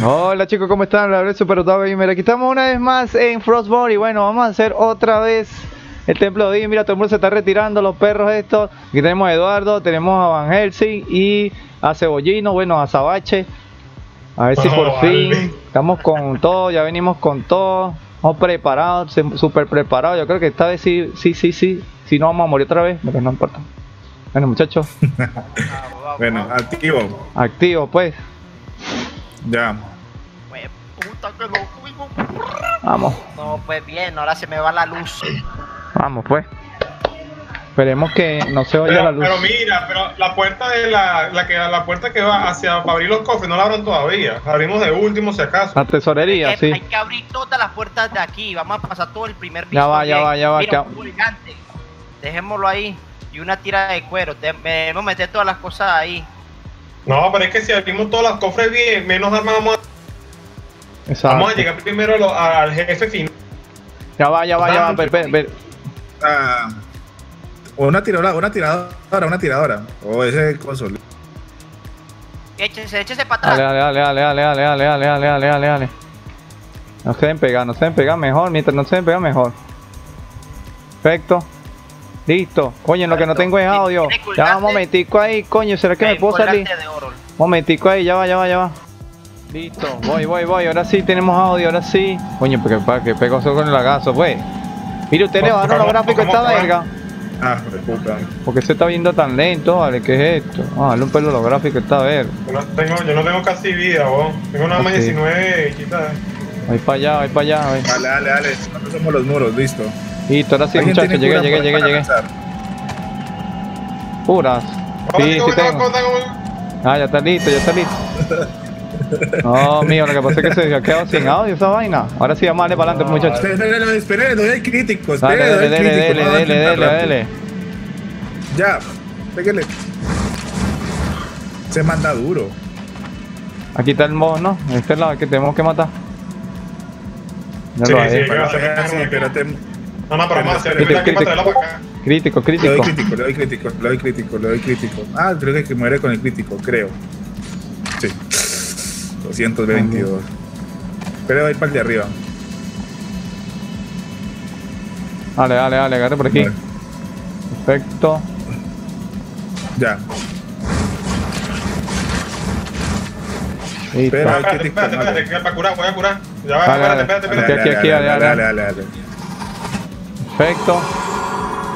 Hola chicos, ¿cómo están? Un abrazo para todos. Y mira, aquí estamos una vez más en Frostborn. Y bueno, vamos a hacer otra vez el templo de Odín. Mira, todo el mundo se está retirando, los perros estos. Aquí tenemos a Eduardo, tenemos a Van Helsing y a Cebollino, bueno, a Sabache. A ver si por fin estamos con todo, ya venimos con todo. Estamos preparados, súper preparados. Yo creo que esta vez sí. Si no vamos a morir otra vez, pero no importa. Bueno muchachos. Bueno, activo. Activo pues. Ya. Vamos. No, pues bien, ahora se me va la luz. Vamos pues. Esperemos que no se oiga la luz. Pero mira, pero la puerta de la puerta que va hacia para abrir los cofres no la abran todavía. La abrimos de último si acaso. La tesorería, sí. Hay que abrir todas las puertas de aquí. Vamos a pasar todo el primer piso. Ya va. Mira, dejémoslo ahí. Y una tira de cuero. Debemos meter todas las cosas ahí. No, pero es que si abrimos todos los cofres bien, menos armas vamos a... Exacto. Vamos a llegar primero al jefe final. Ya va. Ver. Una tiradora. O ese console. Échese para atrás. Dale. No se deben pegar mejor. Mientras no se deben pegar mejor. Perfecto. Listo. Coño, lo que no tengo es audio. Ya, un momentico ahí, coño. ¿Será que me puedo salir? Momentico ahí, ya va. Listo. Voy. Ahora sí tenemos audio, ahora sí. Coño, porque para que pego solo con el lagazo, pues. Mire, usted le bajaron los gráficos esta verga. Ah, puta. Porque se está viendo tan lento, vale. ¿Qué es esto? Ah, dale un pelo a los gráficos esta verga. Yo no tengo casi vida, vos. Tengo nada más 19, quizás. Voy para allá. Dale. Somos los muros, listo. Listo, ahora sí muchachos, llegué. Puras. Sí tengo. Ah, ya está listo. No, mío, lo que pasa es que se ha quedado sin audio esa vaina. Ahora sí, vamos a darle para adelante muchachos. Esperen, no hay críticos. Dele. Ya, pégale. Se manda duro. Aquí está el mono, ¿no? Este es la que tenemos que matar. Sí, espérate. Le doy crítico. Ah, creo que hay que muere con el crítico, creo. Sí. 222. Pero voy a ir para el de arriba. Dale, agarre por aquí. Vale. Perfecto. Ya. Pero espérate, voy a curar. Ya va, espérate. Aquí, dale. Perfecto.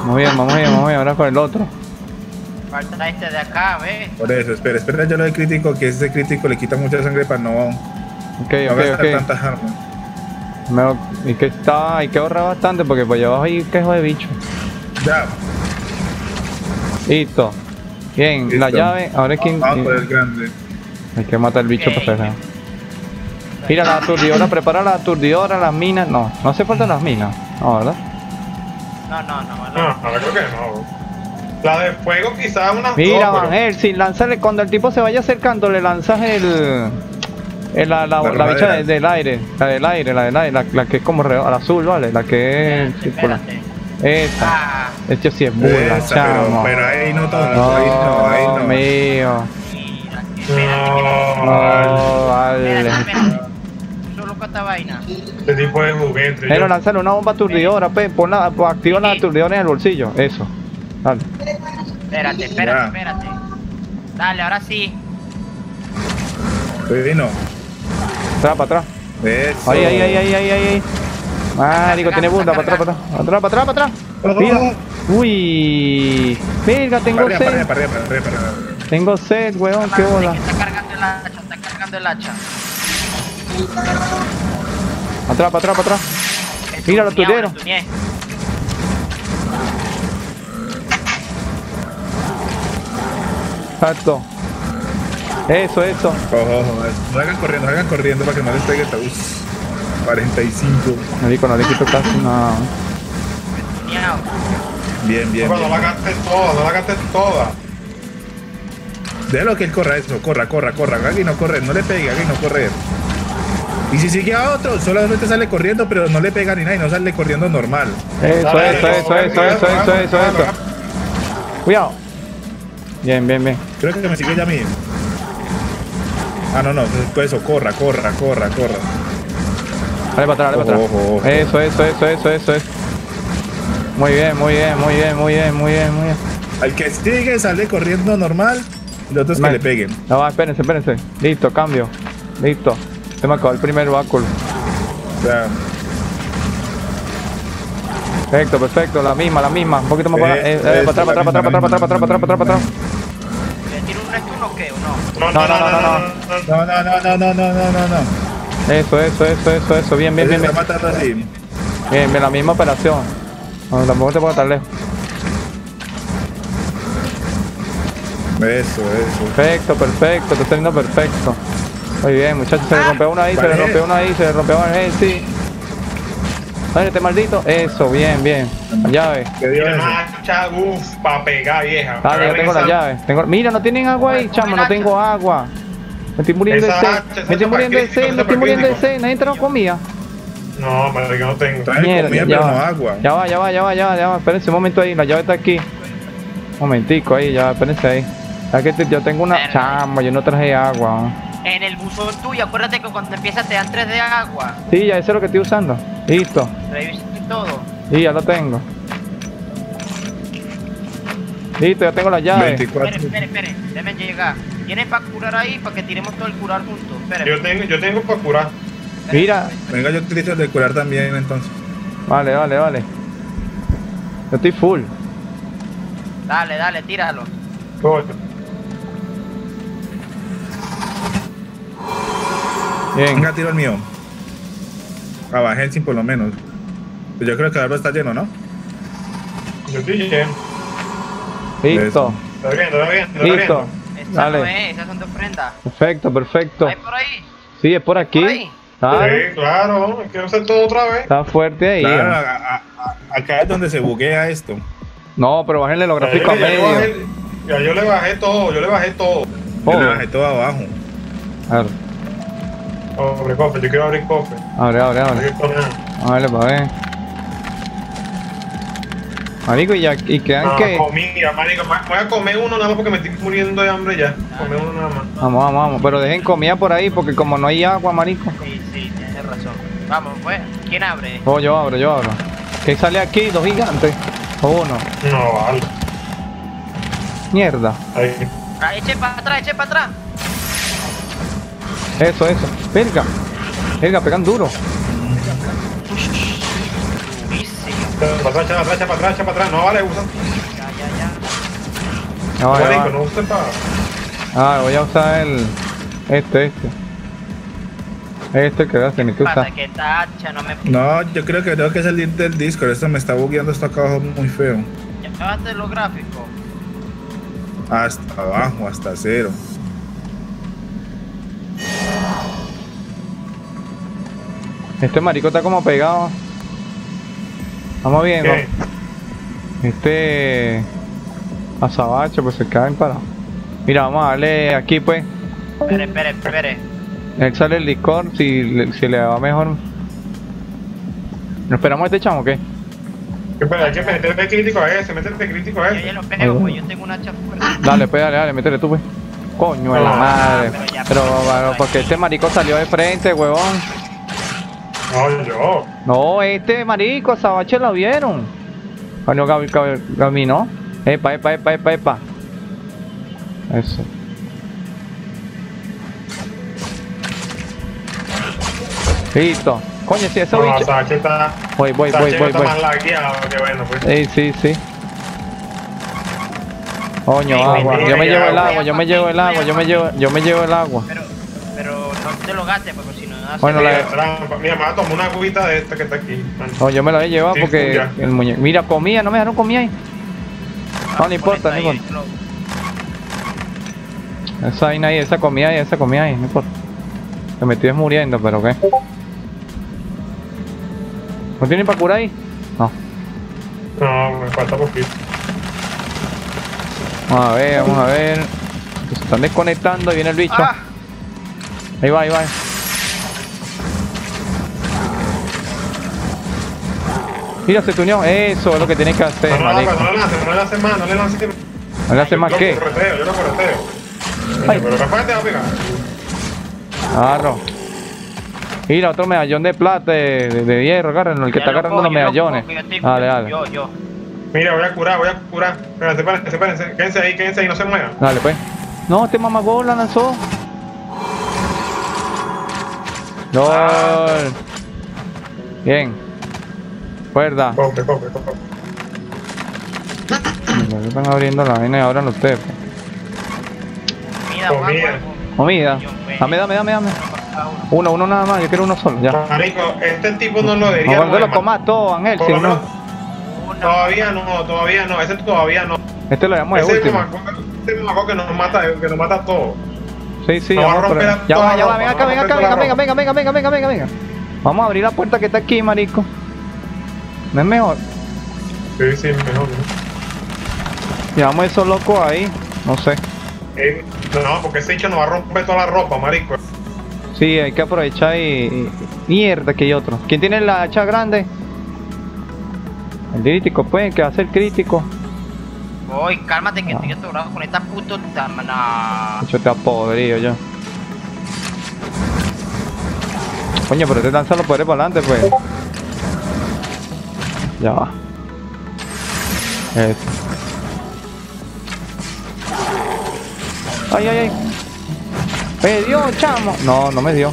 Muy bien. Ahora con el otro. Falta este de acá, ve. Por eso, espera, yo lo del crítico, que ese crítico le quita mucha sangre para no... Ok. Tantas armas. Hay que ahorrar bastante porque por allá abajo hay quejo de bicho. Ya. Listo. Bien, listo. La llave, ahora es que... Vamos por el grande. Hay que matar el bicho para hacer nada. Mira, la aturdidora, prepara la aturdidora, las minas. No hace falta las minas. No, ¿verdad? No, creo que no. La de fuego quizás unas. Mira, Van Helsing, lanzarle cuando el tipo se vaya acercando, le lanzas la bicha del aire, la que es como al azul, ¿vale? La que es esa. Esto sí es buena, chamo. Pero ahí no todo. Ahí no. Mío. No, vale. Esta vaina. Este tipo de juguete. Pero lanzarle una bomba aturdidora, activa la aturdidora en el bolsillo. Eso. Dale. Espérate. Dale, ahora sí. Estoy vino. Para atrás. Eso. Ahí. Marico, tiene bunda, para atrás. Mira. Uy. Verga, tengo sed. Tengo sed, weón, qué bola. Está cargando el hacha. Atrás. Mira los tuneros. Exacto. Eso. Salgan corriendo para que no les pegue el tabú. 45. No le quito casi nada. Bien. No la gastes toda. Déjalo que él corra eso. Corra. Aquí no correr. Y si sigue a otro, solamente sale corriendo, pero no le pega ni nada y no sale corriendo normal. Eso. Cuidado. Bien. Creo que me sigue ya a mí. Ah, no, no, por eso, corra, corra, corra, corra. Dale para atrás, dale para atrás. Eso, eso, eso, eso, eso, eso. Muy bien, muy bien, muy bien, muy bien, muy bien, muy bien. Al que sigue sale corriendo normal, los otros que le peguen. No, espérense, espérense. Listo, cambio. Listo. Se me acabó el primer báculo. Claro. Perfecto, perfecto, la misma, un poquito más para atrás. ¿Le tiro un resto o qué? No, no, no, no, no, no, no, no, no, no, no. Eso, eso, eso, eso, eso, bien, bien, bien. Bien, bien, la misma operación. No, tampoco te puedo estar lejos. Eso, eso. Perfecto, perfecto, te está yendo perfecto. Muy bien, muchachos, se le rompió una ahí, se le rompió una ahí, se le rompió una ahí, sí. Este maldito, eso, bien, bien. La llave. Uf, para pegar, vieja. Dale, yo tengo la llave. Tengo... Mira, no tienen agua ahí, chamo, no tengo agua. Me estoy muriendo de sed, me estoy muriendo de sed. Nadie trajo comida. No, madre, que no tengo. Traje comida, pero no agua. Ya va, ya va, ya va, ya va, ya va. Espérense un momento ahí, la llave está aquí. Un momentico ahí, ya, espérense ahí. Yo tengo una. Chamo, yo no traje agua. En el buzón tuyo, acuérdate que cuando empiezas te dan 3 de agua. Sí, ya, eso es lo que estoy usando. Listo. Revisé todo. Sí, ya lo tengo. Listo, ya tengo la llave. Esperen. Déjenme llegar. ¿Tienes para curar ahí? Para que tiremos todo el curar juntos. Esperen. Yo tengo para curar. Mira. Venga, yo utilizo el de curar también, entonces. Vale, vale, vale. Yo estoy full. Dale, dale, tíralo. Bien. Venga, tiro el mío. A Van Helsing por lo menos. Pues yo creo que ahora está lleno, ¿no? Yo estoy lleno. Listo. Está bien. Listo. Esa no es, esas son de ofrenda. Perfecto, perfecto. ¿Es por ahí? Sí, es por aquí. ¿Por ahí? Sí, claro. Quiero hacer todo otra vez. Está fuerte ahí. Claro, acá es donde se buguea esto. No, pero bájenle los gráficos a medio. Yo le bajé todo, Yo le bajé todo abajo. A ver. Abre cofre, yo quiero abrir cofre. Abre. Vale, para ver. Marico, ¿y quedan no, qué? Comida, marico. Voy a comer uno nada más porque me estoy muriendo de hambre ya. Comer uno nada más. Vamos. Pero dejen comida por ahí porque como no hay agua, marico. Sí, tienes razón. Vamos, pues. ¿Quién abre? Oh, yo abro. ¿Qué sale aquí? ¿Dos gigantes? ¿O uno? No, vale. Mierda. Ahí. Eche para atrás. Eso. Verga, pegan duro. Para atrás. No vale, usa. Ya. No usen para. Ah, voy a usar el. Este que se me usa. No, yo creo que tengo que salir del Discord. Esto me está bugueando esto acá abajo muy feo. ¿Ya acabaste los gráficos? Hasta abajo, hasta cero. Este marico está como pegado. Vamos viendo. Este... A Sabache, pues se caen para... Mira, vamos a darle aquí, pues. Espere. Él sale el Discord, si le va mejor. ¿Nos esperamos a este chamo o qué? Espera, hay que meterle crítico a ese, Yo ya lo pego, pues yo tengo una hacha fuerte. Dale, métele tú, pues. Coño de la madre. Pero porque este marico salió de frente, huevón. No, este marico, a Sabache lo vieron. Bueno, caminó. Epa. Eso. Listo. Coño, si eso bicho. Sabache está. Voy. Está más lagueado, que bueno, pues. Sí. Coño, agua. Yo me llevo el agua. Pero no te lo gastes, porque si no hace bueno, la trampa. Mira, me va a tomar una cubita de esta que está aquí. Man. No, yo me la he llevado sí, porque el muñeco. Mira, comida, no me dejaron comida ahí. No importa. Esa comida ahí, no importa. Me estoy muriendo, pero ¿qué? ¿No tienen para curar ahí? No. No, me falta poquito. Vamos a ver. Se están desconectando y viene el bicho. ¡Ah! Ahí va. Mira, se tuneó. Eso es lo que tienes que hacer, marico. No le lances más, ¿qué? Yo lo correteo. Pero Rafael te va a pegar. Agarro. Y el otro medallón de plata, de hierro, agárrenlo, el que está agarrando los medallones. Dale, dale. Mira, voy a curar. Pero sepárense, quédense ahí, no se muevan. Dale, pues. No, este mamagol la lanzó. ¡Gol! Bien. Cuerda. Coge. Están abriendo la vaina y abran ustedes. Comida. Dame. Uno nada más, yo quiero uno solo, ya. Marico, este tipo no lo debería. No, lo comas todo, Van Helsing, ¿no? Todavía no, ese todavía no. Este lo llamamos de último. Ese mamaco que nos mata a todos. Sí, nos vamos a romper a todos. Ya va, venga. Vamos a abrir la puerta que está aquí, marico. ¿No es mejor? Sí, es mejor, ¿no? Llevamos esos locos ahí, no sé. No, porque ese hincho nos va a romper toda la ropa, marico. Sí, hay que aprovechar y... Mierda, que hay otro. ¿Quién tiene la hacha grande? El crítico, pues, que va a ser crítico. Uy, cálmate que estoy atorado con esta puta... Yo te apodrío yo. Coño, pero te lanzan los poderes para adelante, pues. Ya va. Eso. Ay. ¡Me dio, chamo! No me dio.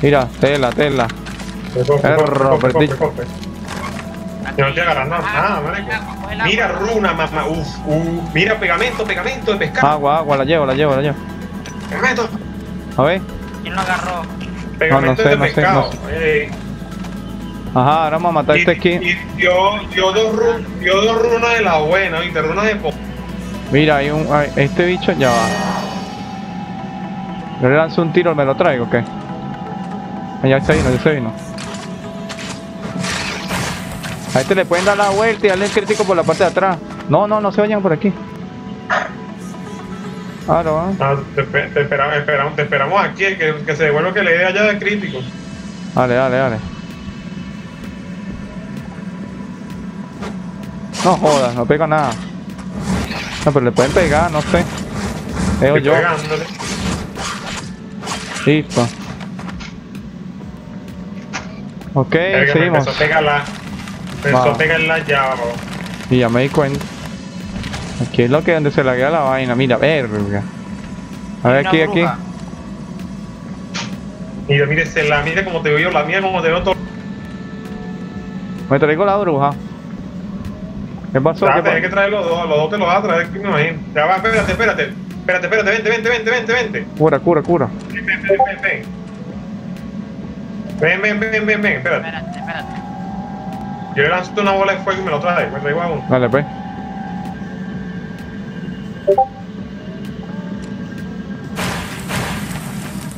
Mira, tela. Golpe. No te agarras nada, marico. Mira, runa, mamá. Mira, pegamento de pescado. Agua, la llevo. Pegamento. A ver. ¿Quién lo agarró? Pegamento de pescado. Ajá, ahora vamos a matar este aquí. Yo dos runas de la buena, ¿viste? Runas de po. Mira, hay un... Este bicho ya va. Yo le lanzo un tiro, ¿me lo traigo o qué? Ya se vino. A este le pueden dar la vuelta y darle el crítico por la parte de atrás. No se vayan por aquí. Claro. Te esperamos aquí, que se devuelva que le dé allá de crítico. Dale. No jodas, no pega nada. No, pero le pueden pegar, no sé. Estoy yo. Pegándole. Listo. Ok, pégame, seguimos. Empezó a pegar la llave. Y ya me di cuenta. Aquí es lo que donde se laguea la vaina. Mira, verga. A ver, aquí. Mira como te veo yo, la mía como te veo todo. Me traigo la bruja. ¿Qué pasó? Tienes que traer los dos te los vas a traer, me imagino. Ya va, espérate, vente. Cura. Ven, espérate. Yo le lanzo una bola de fuego y me lo trae, me traigo a uno. Dale, pues.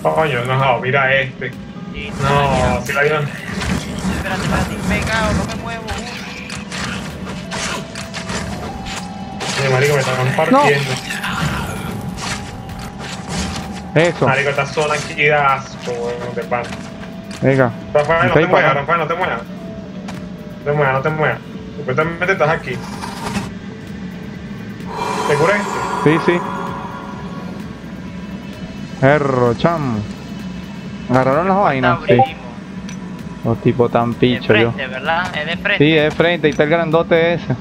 Coño, no, mira este. No, si la vieron. Espérate, pegado, no me muevo. Oye, marico, me están partiendo. Eso. Marico, esta zona aquí da asco, weón, de pan. Venga. Rafael, no te muevas. Supuestamente estás aquí. ¿Te curé? Sí. Erro, chamo. ¿Agarraron las vainas? Sí. Los tipos tan pichos, yo. Es de frente, ¿verdad? Es de frente. Sí, es de frente. Y está el grandote ese.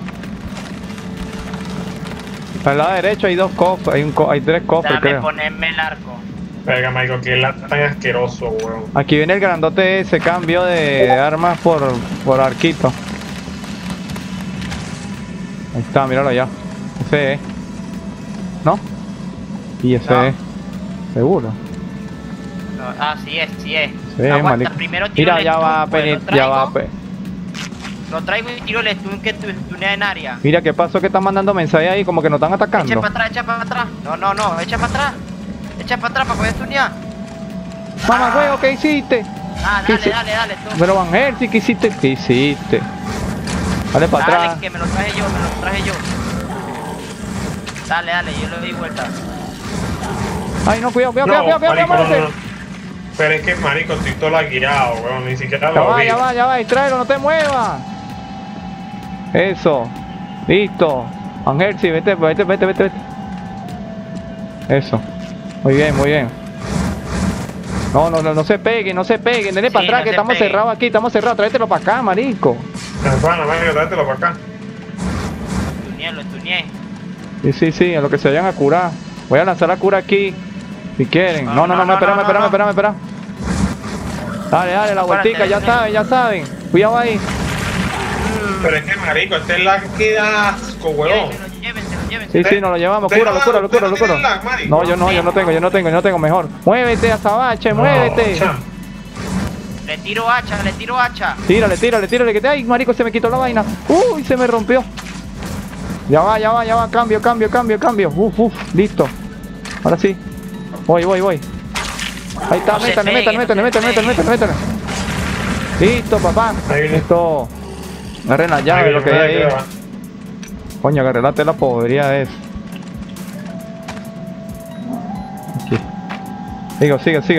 Al lado derecho hay dos cofres, hay tres cofres. Déjame ponerme el arco. Venga, Michael, que es tan asqueroso, weón. Aquí viene el grandote ese, cambio de armas por arquito. Ahí está, míralo allá. Ese es. ¿No? Y ese es. ¿Seguro? No, sí es. Sí, aguanta, primero tiro. Mira, ya va a pedir. Lo traigo y tiro el stun que tunea en área. Mira qué pasó, que están mandando mensajes ahí, como que nos están atacando. Echa para atrás. No, echa para atrás para poder tunear. Mamá, huevo, ¿qué hiciste? Dale tú. Pero Van Helsing, ¿qué hiciste? Dale para atrás. Dale, que me lo traje yo. Dale, yo le di vuelta. Ay, no, cuidado, pero es que, marico, estoy todo lagueado, weón, ni siquiera lo vi. Ya va, y tráelo, no te muevas. Eso. Listo. Van Helsing, vete. Eso. Muy bien. No, no, no, no se peguen, no se peguen, denle para atrás, que estamos cerrados aquí, estamos cerrados. Tráetelo para acá, marico. Tráetelo para acá. Lo estuneé. Sí, a lo que se vayan a curar. Voy a lanzar la cura aquí, si quieren. No, espérame. Dale, la vueltica, ya saben. Cuidado ahí. Pero es que, marico, este es lag que da asco, huevón. Sí, nos lo llevamos. Cúralo. No, yo no tengo, mejor. Muévete, Sabache, muévete. Le tiro hacha. Tírale, que te... Ay, marico, se me quitó la vaina. Uy, se me rompió. Ya va. Cambio. Listo. Ahora sí. Voy. Ahí está, métale. Listo, papá. Listo. Agarren la llave, lo que hay ahí. Coño, agarré la tela podría es. Aquí.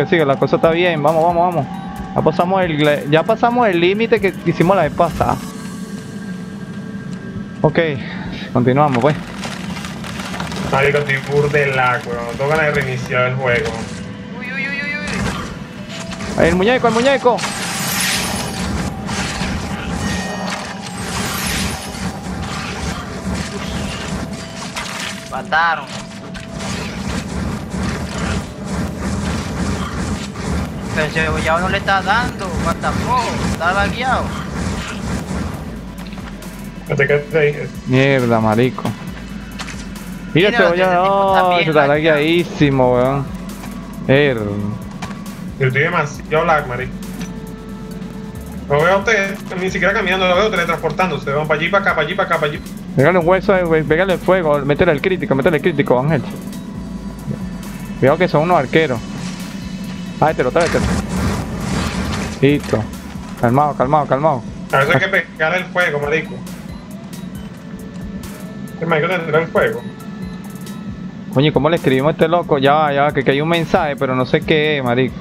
Sigue. La cosa está bien. Vamos. Ya pasamos el límite que hicimos la vez pasada. Ok. Continuamos, pues. Marico, estoy burde lag, weón. No tengo ganas de reiniciar el juego. Uy. El muñeco. Mataron. Pero Cebollado no le está dando. Matapó. Está lagueado. Mierda, marico. Mira, Cebollado. Está lagueadísimo, weón. Yo estoy demasiado lag, marico. Lo veo a ustedes ni siquiera caminando, lo veo teletransportándose. Van para allí, para acá, para allí. Pégale un hueso, pégale fuego, métele el crítico, Ángel. Cuidado que son unos arqueros. Tráetelo. Listo. Calmado. A veces hay que pegarle el fuego, marico. El marico tendrá el fuego. Coño, ¿cómo le escribimos a este loco? Ya va, que hay un mensaje, pero no sé qué es, marico.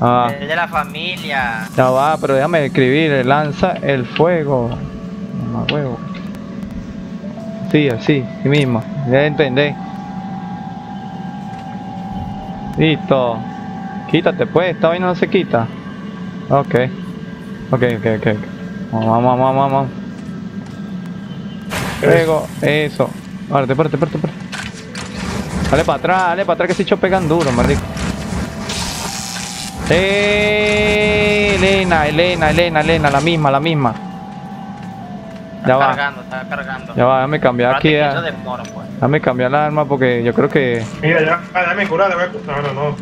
Ah. El de la familia. Ya va, pero déjame escribir, lanza el fuego. Mamá huevo. Sí, así mismo, ya entendé. Listo. Quítate pues, esta vaina no se quita. Ok. Vamos. Luego, eso. Ahora, espérate. Dale para atrás que se echó pegan duro, marico. Elena, la misma. Está cargando. Ya va, déjame cambiar aquí. Déjame cambiar la arma porque yo creo que... Mira, ya, déjame curar, No,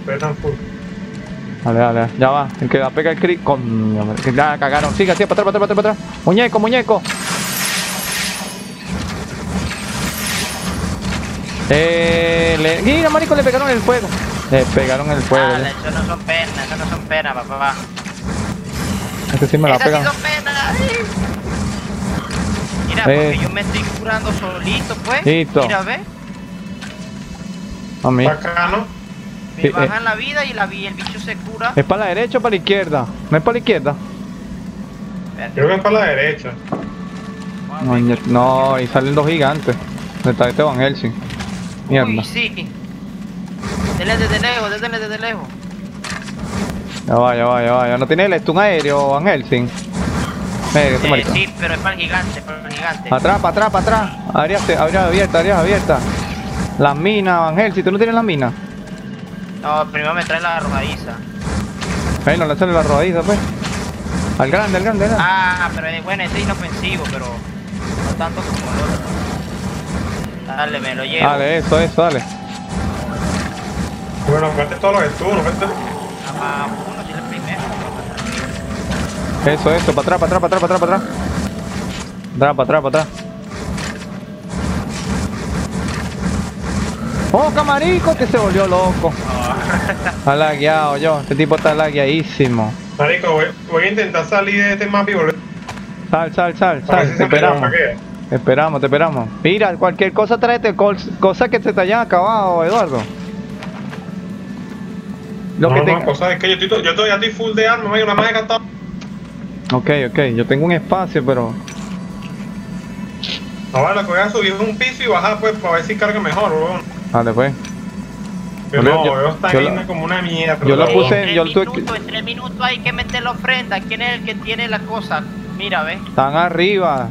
estoy tan full. Dale, ya va. El que la pega el crit con... Ya, cagaron. Sigue, para atrás. Muñeco. Mira, marico, le pegaron el fuego. Dale, eso no son penas, papá. Este sí me la pega. Mira, porque yo me estoy curando solito, pues. Listo. Mira, ve. A mí. Bacano. Me bajan la vida y el bicho se cura. ¿Es para la derecha o para la izquierda? No es para la izquierda. Creo que es para la derecha. No, y salen dos gigantes. ¿Dónde está este Van Helsing? Mierda. Uy, sí. Denle desde lejos. Ya va. Ya no tiene el stun aéreo, Van Helsing. Sí, pero es para el gigante, Atrás. Área abierta. Las minas, Ángel, si tú no tienes las minas. No, primero me trae la rodadiza. No le sale la rodadiza, pues. Al grande. Pero bueno, ese es inofensivo, pero no tanto como el otro. Dale, me lo llevo. Dale, eso, dale. Bueno, vete todos los estunos, vete. Eso, para atrás. Para atrás. ¡Oh, camarico! Que se volvió loco. Está lagueado yo. Este tipo está lagueadísimo. Marico, voy a intentar salir de este map y volver. Sal. Te esperamos. Mira, cualquier cosa tráete, cosas que se te hayan acabado, Eduardo. Cosa es que yo todavía estoy full de armas, una más de gastado. Ok, yo tengo un espacio, pero... Ahora lo que voy a subir es un piso y bajar, pues, para ver si carga mejor, weón. Vale, pues. Pero no, está cayendo como una mierda. Yo lo puse, en 3 minutos hay que meter la ofrenda. ¿Quién es el que tiene la cosa? Mira, ve. Están arriba.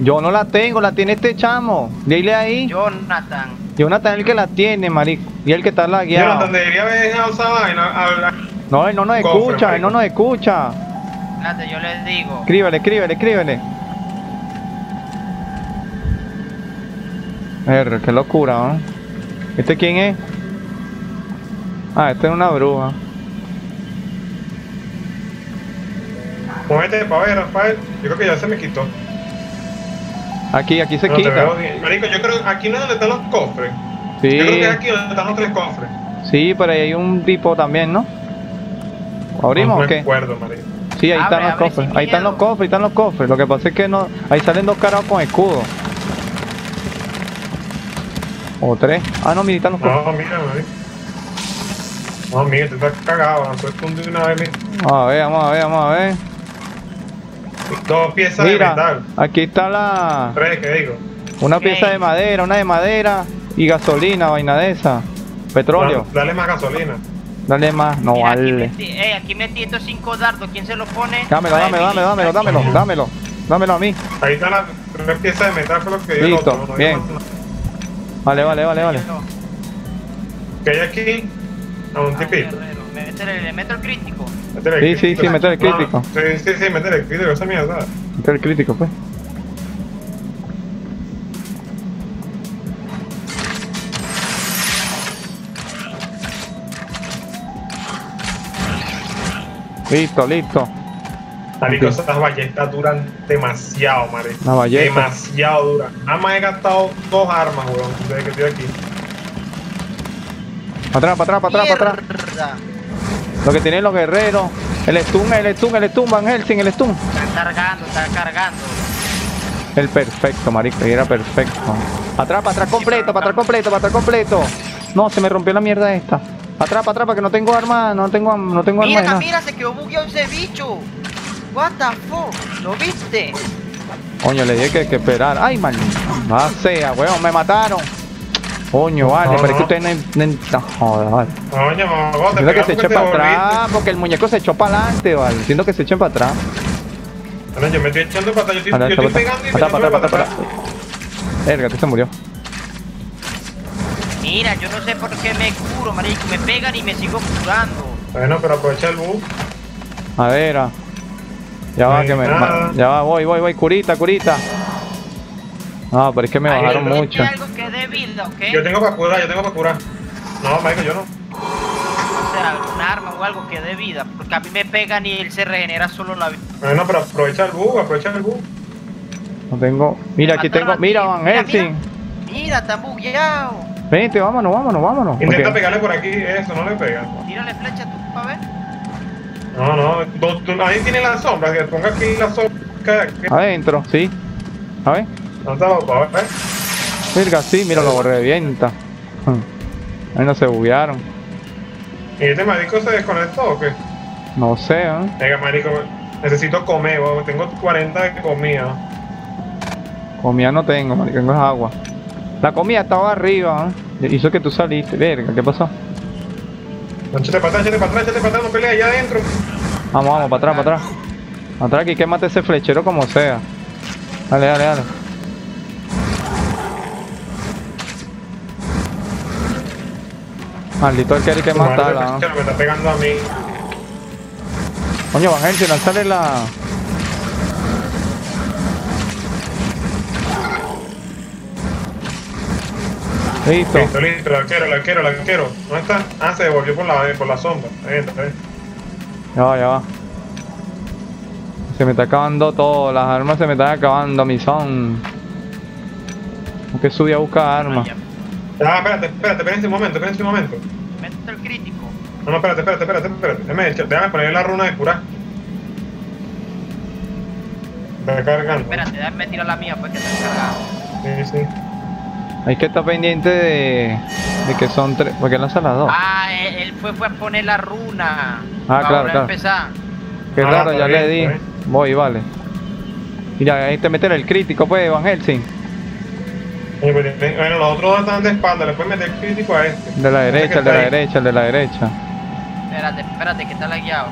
Yo no la tengo, la tiene este chamo. Dile ahí. Jonathan. Jonathan es el que la tiene, marico. Y el que está lagueado. Jonathan debería haber dejado esa vaina. No, él no nos escucha, él no nos escucha. Nada, yo les digo. Escríbele, escríbele, escríbele. Qué locura, ¿eh? ¿Este quién es? Ah, este es una bruja. Muévete de pavés, Rafael. Yo creo que ya se me quitó. Aquí, aquí se quita. Marico, yo creo que aquí no es donde están los cofres. Sí. Yo creo que es aquí donde están los 3 cofres. Sí, pero ahí hay un tipo también, ¿no? ¿Abrimos o qué? No me acuerdo, marico. Sí, ahí están los cofres. Ahí están los cofres, ahí están los cofres. Lo que pasa es que no... Ahí salen 2 carajos con escudo. O 3. Ah, no, mira, están los cofres. No, mira, marico. No, mira, te estás cagado. A ver, vamos a ver, vamos a ver. 2 piezas de metal. Aquí está la... 3, ¿qué digo? Una pieza de madera, y gasolina, vaina de esa. Petróleo. Dale más gasolina. Dale más, no vale. Aquí metí estos 5 dardos, ¿quién se los pone? Dámelo, dámelo a mí. Ahí está la 3 piezas de metal, fue lo que dio. Listo, bien. Vale, vale. ¿Qué hay aquí? A un tipito. Le meto el crítico. Sí, sí, meter el crítico. Sí, meter el crítico, esa mierda. Meter el crítico, pues. Listo, listo. Marico, esas ballestas duran demasiado, marico. Demasiado duran. Nada más he gastado 2 armas, weón, desde que estoy aquí. Para atrás, para atrás. Lo que tienen los guerreros. El stun, Van Helsing, el stun. Está cargando. El perfecto, marico, era perfecto. Atrás, para atrás completo. No, se me rompió la mierda esta. Atrás, porque no tengo arma, mira, arma. Mira, se quedó bugueado ese bicho. What the fuck, ¿lo viste? Coño, le dije que hay que esperar. Ay, man, no sea, weón, me mataron. Coño, vale, pero es que ustedes no joder, vale. Coño, mamá, siento que se eche para atrás, porque el muñeco se echó para adelante, vale. Siento que se echen para atrás. Bueno, yo me estoy echando para atrás, yo estoy pegando y me estoy echando para atrás. Erga, tú se murió. Mira, yo no sé por qué me curo, marico. Me pegan y me sigo curando. Bueno, pero aprovecha el bug. A ver, ya va, que me... Ya va, voy. Curita. No, pero es que me bajaron mucho. Algo que es de vida, ¿okay? Yo tengo para curar. No, marico, yo no. O sea, algún arma o algo que dé vida. Porque a mí me pegan y él se regenera solo la vida. Bueno, pero aprovecha el bug, No tengo... Mira, aquí tengo... Mira, Van Helsing. Mira, está bugueado. Vente, vámonos. Intenta pegarle por aquí, eso, no le pegas. Tírale flecha tú, para ver. No, ahí tiene la sombra, que ponga aquí la sombra. Adentro, sí. A ver. No está, para ver. Verga, sí, mira, lo revienta. Ahí no se buguearon. ¿Y este marico se desconectó o qué? No sé, ¿eh? Venga, marico, necesito comer, bo. Tengo 40 de comida. Comida no tengo, marico, tengo agua. La comida estaba arriba, ¿eh? Hizo que tú saliste. Verga, ¿qué pasó? Échate para atrás, no pelees allá adentro. Vamos, para atrás. Atrás, que mate ese flechero como sea. Dale. Maldito el que hay que matarla, ¿no? Me está pegando a mí. Coño, Van Helsing, lanzale la... Listo, la quiero. ¿Dónde está? Ah, se devolvió por la sombra. Ahí. Ya va. Se me está acabando todo, las armas se me están acabando, mi son. Tengo que subir a buscar armas. Espérate un momento. Mete el crítico. No, espérate. Déjame poner la runa de curar. Está cargando. Espérate, déjame tirar la mía porque está cargando. Sí. Hay que estar pendiente de que son 3. ¿Por qué lanzan las 2? Ah, él fue a poner la runa. Ah, claro. Empezar. Qué raro, ya le di. Voy, vale. Mira, ahí te meten el crítico, pues, Van Helsing. Bueno, los otros dos están de espalda, le pueden meter crítico a este. De la derecha, el de la derecha, el de la derecha. Espérate, espérate, que está lagueado.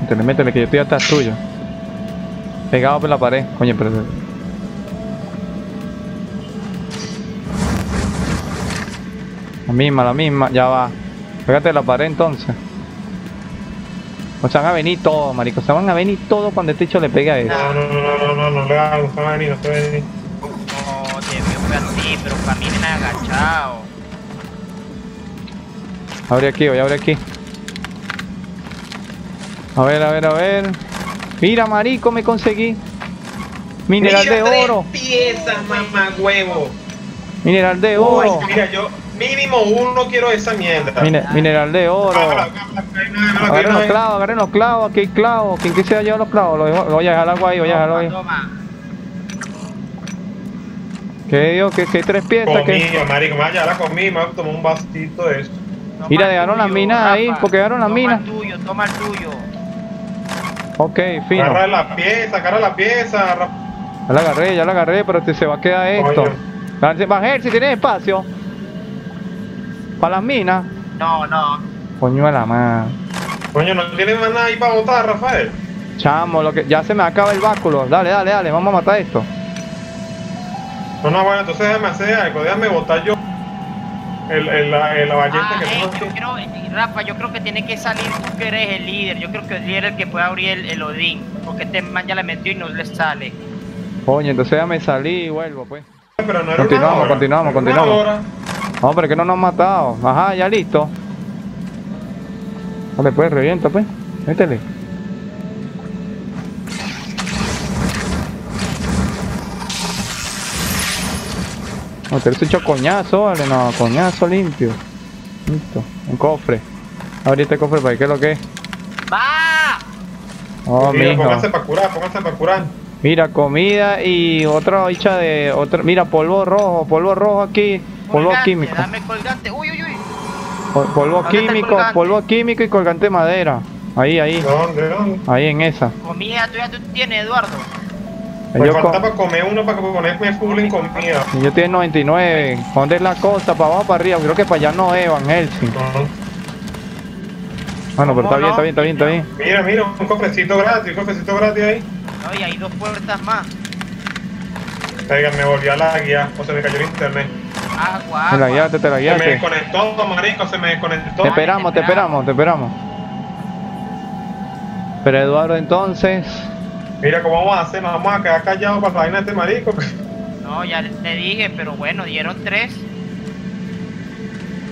Métele, métele, que yo estoy atrás tuyo. Pegado por la pared, coño, pero... la misma, ya va. Pégate la pared entonces. O sea, van a venir todos, marico. Se van a venir todos cuando este hecho le pegue a eso. No le hago, no se van a venir, no se van a venir. No, te veo que así, pero caminen agachados. Abre aquí, voy a abrir aquí. A ver, a ver, a ver. Mira, marico, me conseguí. Mineral de oro. 3 piezas, mamá huevo. Mineral de oro. Mira, yo... mínimo uno quiero esa mierda. Mineral de oro. Agarren los clavos, agarren los clavos. Aquí hay clavos. ¿Quién quisiera llevar los clavos? Lo voy a dejar algo ahí, voy a dejarlo ahí. ¿Qué digo? ¿Qué hay 3 piezas? Conmigo, marico, me voy a llevar conmigo. Me voy a tomar un vasito de eso. Mira, dejaron las minas ahí, porque dejaron las minas. Toma el tuyo, toma el tuyo. Ok, fino. Agarra la pieza, agarra la pieza. Ya la agarré, pero se va a quedar esto. Van Helsing, si tienes espacio. ¿Para las minas? No, no. Coño de la madre. Coño, ¿no tienes más nada ahí para botar, Rafael? Chamo, lo que... ya se me acaba el báculo. Dale, dale, dale, vamos a matar esto. No, no, bueno, entonces déjame hacer algo. Déjame botar yo la ballesta que tengo. Yo creo, Rafa, yo creo que tiene que salir tú que eres el líder. Yo creo que el líder es el que puede abrir el Odín. Porque este man ya le metió y no le sale. Coño, entonces déjame salir y vuelvo, pues. Pero no era continuamos, continuamos, continuamos. No, pero que no nos han matado. Ajá, ya listo. Vale, pues, revienta, pues. Métele. No, te lo he hecho coñazo, vale, no, coñazo limpio. Listo, un cofre. Abrí este cofre para que lo que es. ¡Va! Oh, mira, pónganse para curar, pónganse para curar. Mira, comida y otra hicha de... otra. Mira, polvo rojo aquí. Polvo colgante, químico. Dame colgante. Uy, uy, uy. Polvo químico y colgante de madera. Ahí, ahí. ¿Dónde, dónde? Ahí en esa. Comida tuya tú tienes, Eduardo. Me falta para comer uno para ponerme full en comida. Y yo tengo 99. ¿Dónde es la cosa? ¿Para abajo o para arriba? Creo que para allá no es, Van Helsing. Bueno, pero está bien, está bien, está bien, está bien. Mira, mira, un cofrecito gratis ahí. No, y hay 2 puertas más. Oigan, me volvió a la guía, o se me cayó el internet. Agua, agua. Te la guiaste. Se me desconectó, marico, se me desconectó. Te esperamos, te esperamos, te esperamos. Pero Eduardo, entonces... mira, ¿cómo vamos a hacer? Nos vamos a quedar callados para la vaina de este marico. No, ya te dije, pero bueno, dieron 3.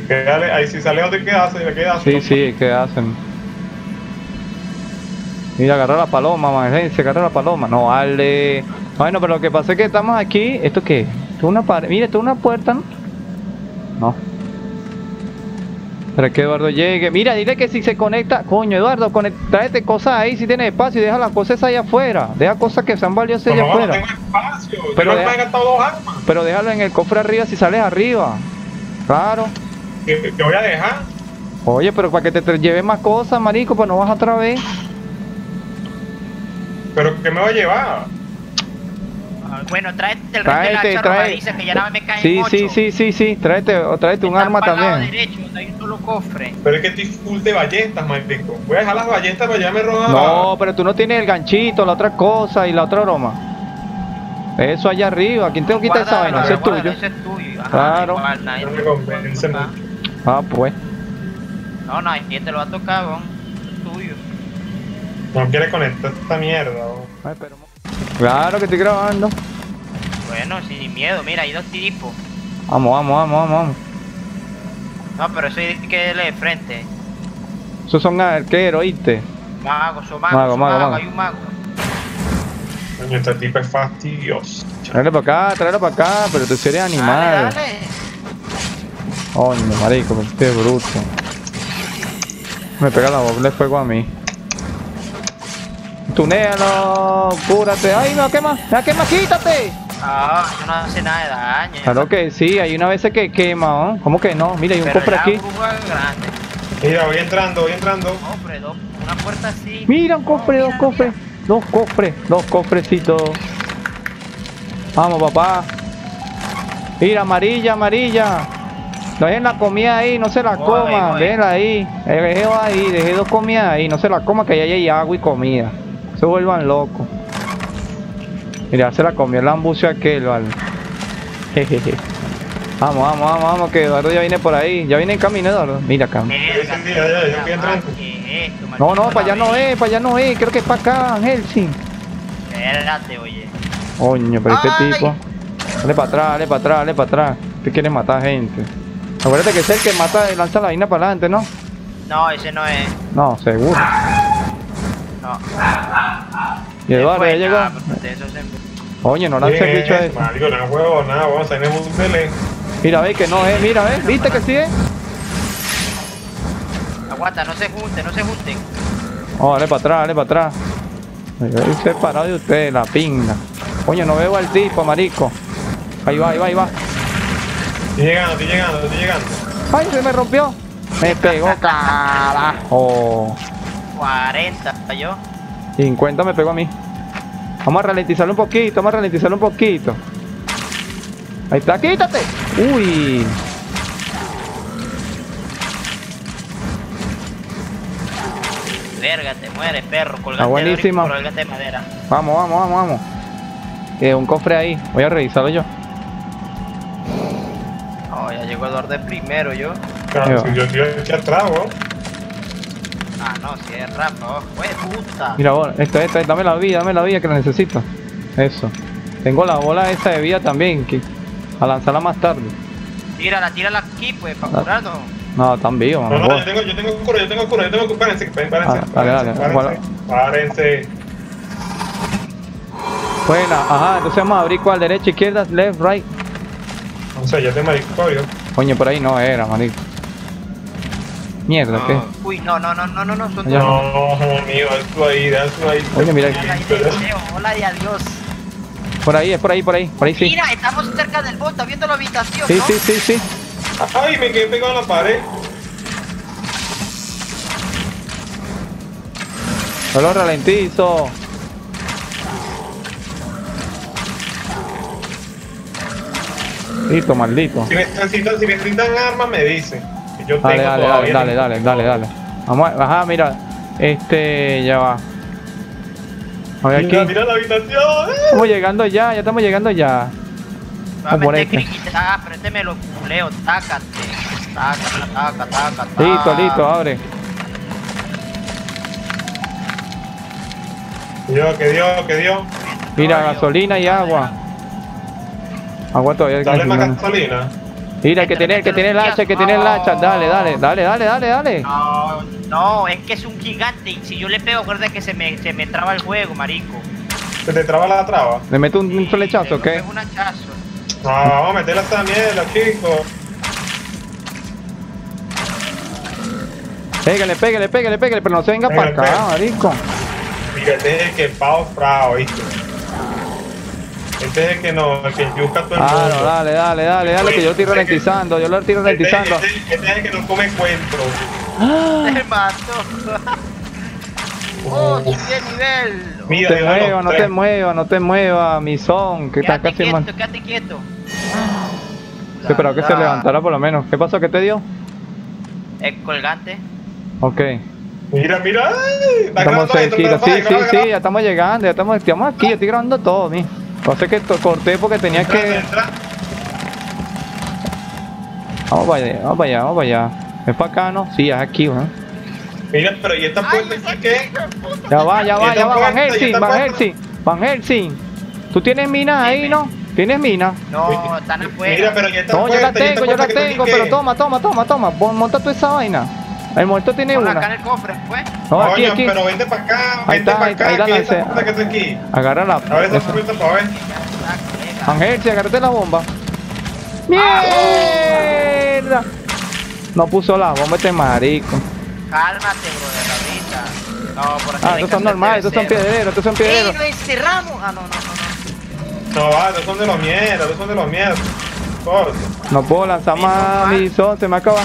Quédale, ahí si sale otro, ¿qué hacen? ¿Qué hacen? Sí, sí, ¿qué hacen? Mira, agarra la paloma, man, se agarra la paloma. No, vale. Bueno, pero lo que pasa es que estamos aquí... ¿esto qué? Una pared. Mira, esto es una puerta, ¿no? No. Para que Eduardo llegue. Mira, dile que si se conecta. Coño, Eduardo, tráete cosas ahí si tienes espacio y deja las cosas allá afuera. Deja cosas que sean valiosas allá afuera. No tengo espacio. Pero, yo no deja... dos armas. Pero déjalo en el cofre arriba si sales arriba. Claro. ¿Qué voy a dejar? Oye, pero para que te lleves más cosas, marico, pues no vas otra vez. ¿Pero qué me va a llevar? Bueno, tráete el resto de la charla, dice que ya nada me caen. Sí, 8. sí, tráete un arma también. Derecho, no hay un solo cofre. Pero es que estoy full de ballestas, maldito. Voy a dejar las ballestas para ya me robar. No, pero tú no tienes el ganchito, la otra cosa y la otra broma. Eso allá arriba, ¿quién tengo que quitar esa vaina? Eso es tuyo. Eso es tuyo. Ajá, claro. Igual, nadie no me convence mucho. Ah, pues. No, no, ¿quién te lo va a tocar, bon? Es tuyo. No quieres conectar esta mierda, bon. Ay, pero... claro que estoy grabando. Bueno, sin miedo, mira, hay 2 tipos. Vamos, vamos, vamos, vamos. No, pero eso es que le de frente. Esos son arqueros, ¿oíste? Magos, son magos, mago. Hay un mago. Coño, este tipo es fastidioso. Tráelo para acá, pero tú eres animal. Dale, dale. Coño, marico, qué bruto. Me pega la bola de fuego a mí. Tunéalo, cúrate. Ay, no, quema, ya quema, quítate. Ah, eso no hace nada de daño. Claro que sí, hay una vez que quema, ¿eh? ¿Cómo que no? Mira, hay un cofre aquí. Mira, voy entrando, voy entrando. Cofre, una puerta así. Mira, un cofre, 2 cofres. 2 cofrecitos. Vamos, papá. Mira, amarilla, amarilla. No dejen la comida ahí, no se la coma. Déjenla ahí. Dejéla ahí, dejé dos comidas ahí. No se la coma, que allá hay agua y comida. Se vuelvan locos. Mira, se la comió el ambucio aquel, ¿vale? Jejeje. Vamos, vamos, vamos, vamos, que Eduardo ya viene por ahí. Ya viene el camino, Eduardo. Mira acá. No, no, para allá no es, para allá no es. Creo que es para acá, Van Helsing. Espérate, oye. Oño, pero este tipo. Dale para atrás, dale para atrás, dale para atrás. Tú quieres matar gente. Acuérdate que es el que mata y lanza la vaina para adelante, ¿no? No, ese no es. No, seguro. No. Y Eduardo ya llegó. Oye, no lanza el bicho a eso. Marico, no juego, nada, vamos a tener un tele. Mira, ve que no es, mira, ve, viste que sí es. Aguanta, no se junten, no se junten. Oh, dale para atrás, dale para atrás. Estoy separado de ustedes, la pinga. Oye, no veo al tipo, marico. Ahí va, ahí va, ahí va. Estoy llegando, estoy llegando, estoy llegando. Ay, se me rompió. Me pegó, carajo. 40, yo. 50 me pegó a mí. Vamos a ralentizarlo un poquito, vamos a ralentizarlo un poquito. Ahí está, quítate. Uy. Verga, te mueres, perro. Colgate, ah, buenísima. De colgate de madera. Vamos, vamos, vamos, vamos. Un cofre ahí. Voy a revisarlo yo. Oh, ya llegó el orden primero yo. Claro, si yo estoy atrás, ¿no? Ah, no, si es rato, güey, puta. Mira, esto, dame la vida que la necesito. Eso. Tengo la bola esa de vida también, que a lanzarla más tarde. Tírala aquí, pues, para curarnos. No, están vivos, mamá. No, yo tengo cura, yo tengo cura. Párense. Párense. Bueno, ajá, entonces vamos a abrir cuál, derecha, izquierda, left, right. O sea, ya te marico, yo. Coño, por ahí no era, marico. Mierda, no. ¿Qué? Uy, no, son allá. No, amigo, hazlo ahí, Oye, mira aquí. Hola y adiós. Por ahí, es por ahí sí. Mira, estamos cerca del bot, está viendo la habitación, sí, ¿no? Sí. Ay, me quedé pegado a la pared. No lo ralentizo. Listo, maldito. Si necesitan armas, me dicen. Yo dale, tengo dale. Vamos a bajar, mira. Ya va. A ver, mira, aquí. Mira la habitación. Estamos llegando ya, estamos llegando ya. Présteme los culeos, tácate. Tácate. Listo, abre. Que dio. Mira, gasolina y agua. Agua todavía. Dale más gasolina. Mira, que tiene el hacha, dale. No, es que es un gigante y si yo le pego, acuérdate que se me traba el juego, marico. ¿Se te traba la traba? ¿Le meto un flechazo o qué? Un hachazo. No, vamos a meterla hasta mierda, chico. Pégale, pero no se venga para acá, marico. Mira, este es el que pao frao, ¿viste? Este es el que no, el que yuca todo el mundo. No, dale, que yo lo estoy ralentizando, Este es el que no come cuentos. ¡Te mato! ¡Oh, qué nivel! Mira, no te muevas, mi son, que está casi mal. Quédate quieto. Sí, pero que se levantara por lo menos. ¿Qué pasó? ¿Qué te dio? El colgante. Ok. Mira. Estamos cerquita. Sí, ya estamos llegando, estamos aquí, yo estoy grabando todo, mi. No sé que corté porque tenía que... Vamos para allá. Es para acá, ¿no? Sí, es aquí, ¿no? Mira, pero ¿y esta puerta está qué? Ya va, Van Helsing. Tú tienes minas ahí, ¿no? ¿Tienes minas? No, están afuera. Mira, pero ya está. No, yo la tengo, pero toma. Monta tú esa vaina. El muerto tiene una. Acá en el cofre, pues. No, aquí. Pero vente para acá, ahí que esa puerta que está aquí. Agarra la puerta. A ver esa puerta para ver. Van Helsing, agárrate la bomba. ¡Mierda! No puso la bomba este marico. Cálmate, brother, ahorita. No, por aquí. Estos son normales, estos son piedreros. ¡Ey, lo encerramos! No, estos son de los mierdas. No puedo lanzar más, mi son, se me acaba.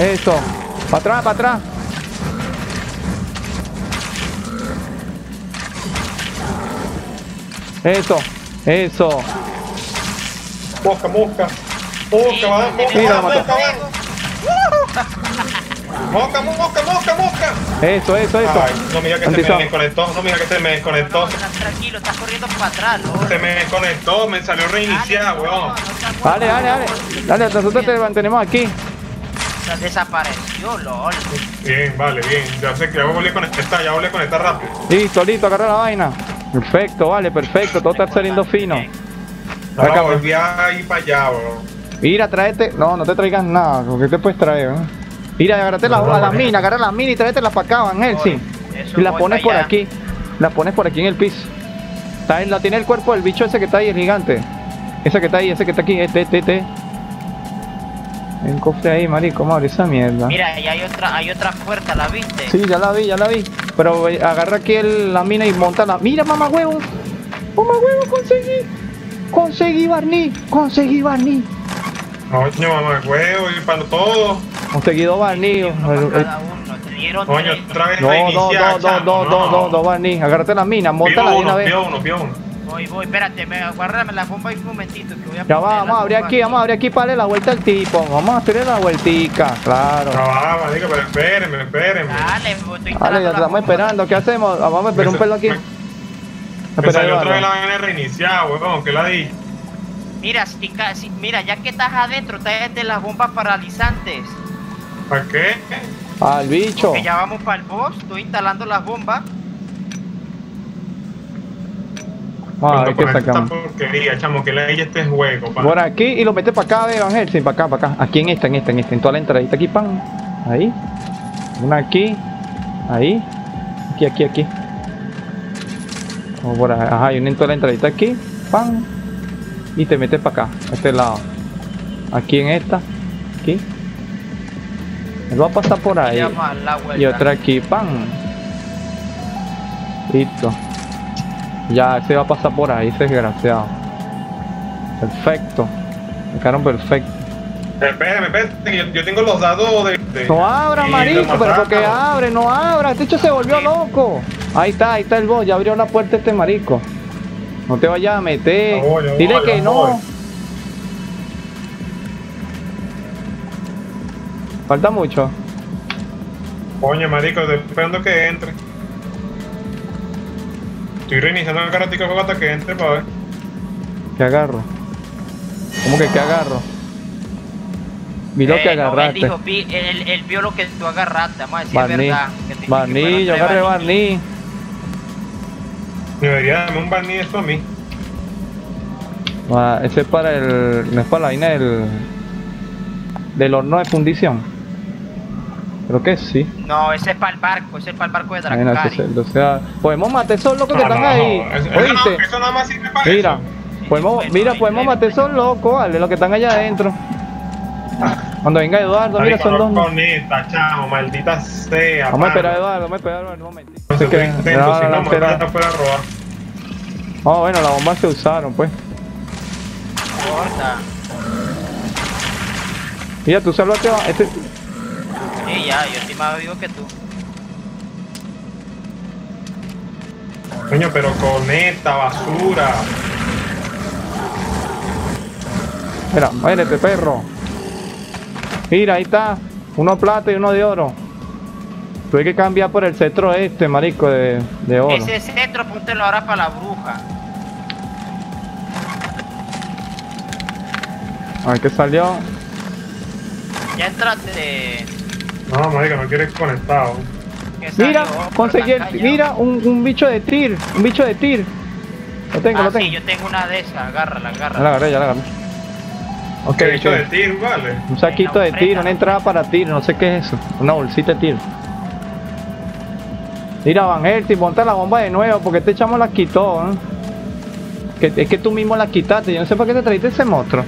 Eso, para atrás. Eso, eso. Mosca, mosca. Mosca, va. Mira, mosca, mosca, mosca, mosca, mosca. Eso, eso, eso. Ay, no mira que se me desconectó, no mira que se me desconectó. Tranquilo, estás corriendo para atrás. Se me desconectó, me salió reiniciado, weón. Dale, dale, dale. Dale, nosotros te mantenemos aquí. Desapareció, lol. Bien, vale, bien. Ya sé que ya volví a conectar, rápido. Listo, listo, agarra la vaina. Perfecto, vale, perfecto. Todo está saliendo fino. No, acá volví a ir para allá, bro. Mira, tráete. No, no te traigas nada. ¿Qué te puedes traer, bro? Mira, agarrate no, las minas, agarra las minas y tráetelas para acá, Van Helsing. Y las pones por aquí. Las pones por aquí en el piso. La tiene el cuerpo del bicho ese que está ahí, el gigante. Ese que está ahí, ese que está aquí. Este. Hay un cofre ahí, marico, madre, esa mierda. Mira, ahí hay otra puerta, ¿la viste? Sí, ya la vi. Pero agarra aquí la mina y monta la... ¡Mira, mamá huevo! ¡Mamá huevo, conseguí! ¡Conseguí barniz! Coño, mamá huevo, y para todo. Conseguido barniz. Coño, otra vez reiniciar. Dos barniz. Agárrate la mina, montala de una vez. Pío uno. Voy, espérate, guárdame la bomba ahí un momentito que voy a... Ya va, vamos a abrir aquí para darle la vuelta al tipo. Vamos a hacerle la vueltica, claro. Ya va, marico, pero espérenme. Dale, ya estamos esperando, ¿qué hacemos? Vamos a esperar un pelo aquí. Me salió otra vez la vaina reiniciada, huevón, que la di. Mira, mira, ya que estás adentro, estás de las bombas paralizantes. ¿Para qué? Al bicho. Porque ya vamos para el boss, estoy instalando las bombas. Vamos a ver qué sacamos. Esta porquería, chamo, que le hay este juego, pan. Por aquí y lo metes para acá, ve, Van Helsing, para acá. Aquí en esta, en toda la entradita aquí, pan. Ahí. Una aquí. Ahí. Aquí. Como por acá. Ajá, y una en toda la entradita aquí. Pan. Y te metes para acá, a este lado. Aquí en esta. Aquí. Él va a pasar por ahí. Y otra aquí, pan. Listo. Ya, ese va a pasar por ahí, ese desgraciado. Perfecto. Me quedaron perfecto. Espérame, yo tengo los dados de... No abra, marico, pero porque abre, no abra. Este hecho se volvió loco. Ahí está el boss, ya abrió la puerta este marico. No te vayas a meter. Dile que no. Falta mucho. Coño, marico, estoy esperando que entre. Estoy reiniciando el caratico de juego hasta que entre para ver. ¿Qué agarro? ¿Cómo que qué agarro? Vi lo que agarraste. No, él vio lo que tú agarraste, vamos a decir verdad. Barniz, yo agarré barniz. Debería darme un barniz eso a mí. Ah, ese es para el... no es para la vaina del horno de fundición. Creo que sí. No, ese es para el barco, de Dracari. No, podemos matar esos locos que están ahí. ¿Oíste? Eso nada más sirve para mira, eso. Podemos matar esos locos, vale, los que están allá adentro. Cuando venga Eduardo, mira, son dos. Conecta, chavo, maldita sea. Vamos a esperar a Eduardo, un momentito. No, bueno, las bombas se usaron, pues. Mira, tú salvaste a este. Sí, ya, yo estoy más vivo que tú. Coño, pero conecta, basura. Mira, muérete, perro. Mira, ahí está. Uno plata y uno de oro. Tuve que cambiar por el cetro este, marico, de oro. Ese cetro, póntelo ahora para la bruja. A ver qué salió. Ya entraste. No, marica, no quieres conectado. Mira, conseguí un bicho de tir, Lo tengo. Sí, yo tengo una de esas, agárrala. Ya la agarré. Ok, bicho de tir, vale. Un saquito de tir, una entrada para tir, no sé qué es eso. Una bolsita de tir. Mira, Van Helsing, ponte la bomba de nuevo, porque este chamo la quitó, ¿eh? Es que tú mismo la quitaste, yo no sé para qué te trajiste ese monstruo.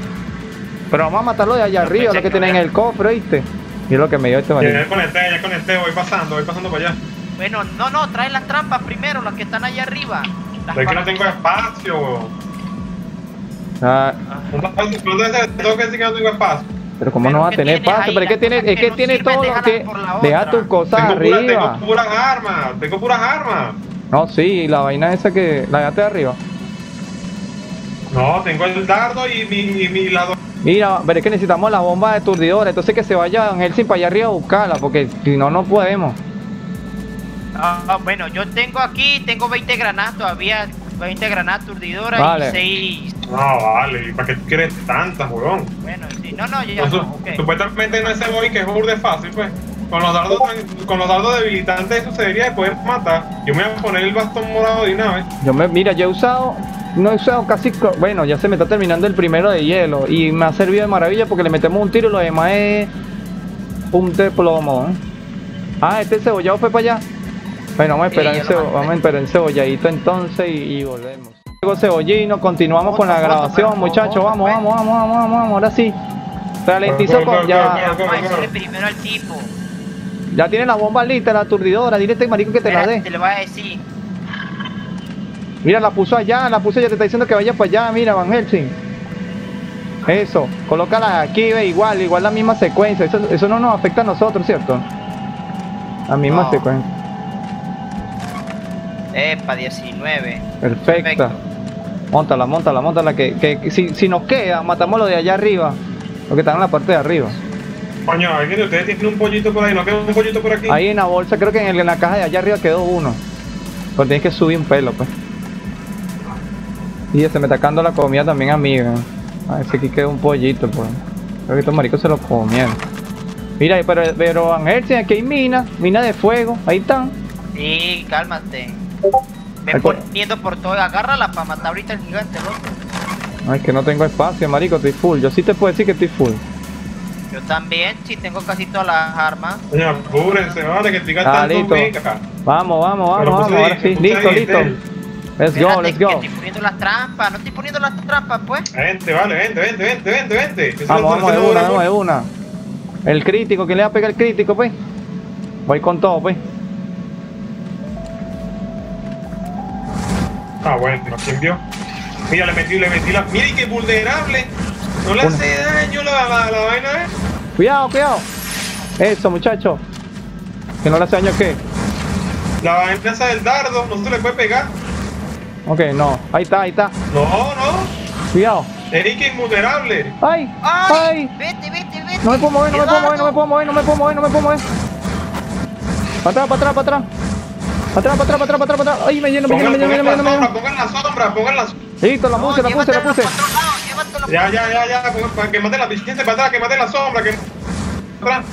Pero vamos a matarlo de allá arriba, lo que tiene en el cofre, ¿oíste? Y es lo que me dio este marido. Ya conecté, voy pasando para allá. Bueno, no, trae las trampas primero, las que están allá arriba. Es que no tengo espacio, weón. Ah. No tengo espacio. Pero cómo no va a tener espacio, pero es que tiene todo lo que... Deja tus cosas arriba. Tengo puras armas. No, sí, la vaina esa que... La dejaste arriba. No, tengo el dardo y mi lado. Mira, pero es que necesitamos la bomba de aturdidora. Entonces que se vaya Van Helsing para allá arriba a buscarla, porque si no, no podemos. Ah, bueno, yo tengo aquí, tengo 20 granadas todavía, 20 granadas aturdidoras, vale. Y 6. No, vale, ¿y para qué quieres tantas, huevón? Bueno, sí, no, yo ya no, okay. Supuestamente no es ese boy que es burde fácil, pues. Con los dardos debilitantes eso se debería de poder matar. Yo me voy a poner el bastón morado de una vez. Mira, yo he usado, no he usado casi, bueno, ya se me está terminando el primero de hielo. Y me ha servido de maravilla porque le metemos un tiro y lo demás es un de plomo, ¿eh? Ah, este cebollado fue para allá. Bueno, vamos a esperar, sí, vamos a esperar el cebolladito entonces y volvemos. Luego Cebollino, continuamos con la grabación, muchachos. Vamos, ahora sí. Ralentizo con ya. Primero al tipo. Ya tiene la bomba lista, la aturdidora. Dile a este marico que te la dé. Te lo voy a decir. Mira, la puso allá, te está diciendo que vaya para allá. Mira, Van Helsing. Eso, colócala aquí, ve, igual la misma secuencia. Eso no nos afecta a nosotros, ¿cierto? La misma secuencia. Epa, 19. Perfecta. Móntala, que si nos queda, matamos lo de allá arriba. Lo que están en la parte de arriba. Coño, alguien de ustedes tiene un pollito por ahí, ¿no queda un pollito por aquí? Ahí en la bolsa, creo que en la caja de allá arriba quedó uno. Pero tienes que subir un pelo, pues. Y se me está cagando la comida también, amiga. A ver si aquí queda un pollito, pues. Creo que estos maricos se lo comieron. Mira, pero Van Helsing, aquí hay minas de fuego, ahí están. Sí, cálmate. Ven poniendo por todo, agárrala para matar ahorita el gigante, loco. Ay, es que no tengo espacio, marico, estoy full. Yo sí te puedo decir que estoy full. Yo también, sí, tengo casi todas las armas. Oye, apúrense, vale, que estoy gastando meca. Vamos, ahora sí, listo. Let's go. Estoy poniendo las trampas, no estoy poniendo las trampas, pues. Vente. Eso vamos, de una. El crítico, ¿quién le va a pegar el crítico, pues? Voy con todo, pues. Ah, bueno, ¿quién vio? Mira, le metí la... Mira, y qué vulnerable. No le hace daño la vaina. Cuidado. Eso, muchacho. ¿Que no le hace daño qué? La vaina esa del dardo, no se le puede pegar. Ok, no. Ahí está. No. Cuidado. Eric es vulnerable. ¡Ay! Vete. No me puedo mover. Para atrás. Ay, me lleno. Pongan la sombra. Listo, la puse. Ya. Para que mate la pichita para atrás, que mate la sombra, que atrás.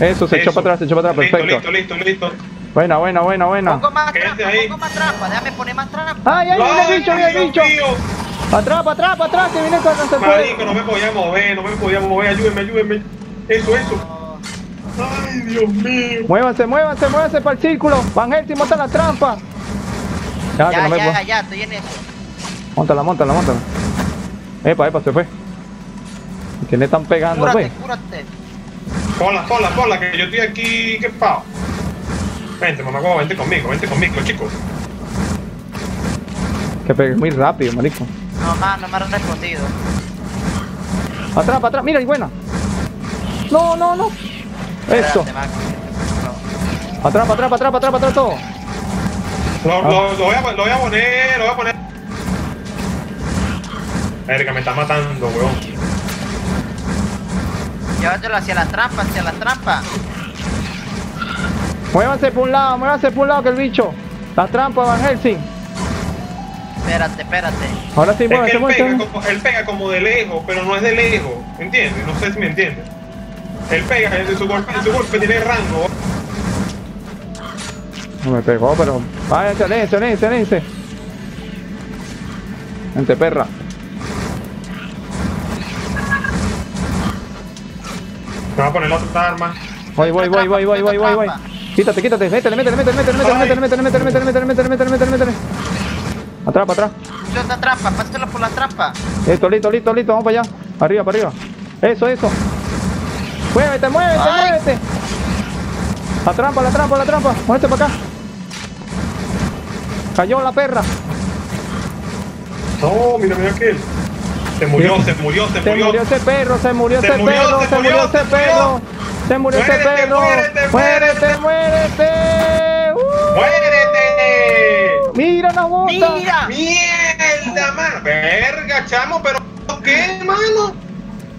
Eso, se echó para atrás, perfecto. Listo. Buena. Pongo más trampa, déjame poner más trampa. Ay, le he dicho. Para atrás, que viene con el centro. Marico, no me podía mover, ayúdenme. Eso. ¡Ay, Dios mío! ¡Muévanse para el círculo! ¡Van Helsing, monta la trampa! Ya, estoy en eso. Móntala. Epa, se fue. ¿Qué le están pegando, pues? ¡Cúrate! ¡Pola, que yo estoy aquí! ¡Qué pao! Vente, mamá, vente conmigo, chicos. Que pegué muy rápido, marico. No me han respondido. ¡Atrás! ¡Mira, y buena! ¡No! Eso. Atrás todo. Lo voy a poner. Verga, me está matando, weón. Llévatelo hacia la trampa. Muévanse por un lado, que el bicho. La trampa, Van Helsing. Espérate. Ahora sí, él pega como de lejos, pero no es de lejos. ¿Entiendes? No sé si me entiendes. Él pega, su golpe tiene rango. No me pegó, pero... ¡Vaya, aléjense! Vente, perra. Me va a poner la otra arma. Voy. Quítate. Métele. Atrás. Trampa, pásatelo por la trampa. Listo, vamos para allá. Arriba. Eso. ¡Muévete! La trampa. Muévete para acá. Cayó la perra. No, mira aquel. Se murió ese perro. ¡Muérete! ¡Mira la bota! ¡Mierda! ¡Mira más! ¡Verga, chamo! ¿Pero qué, mano?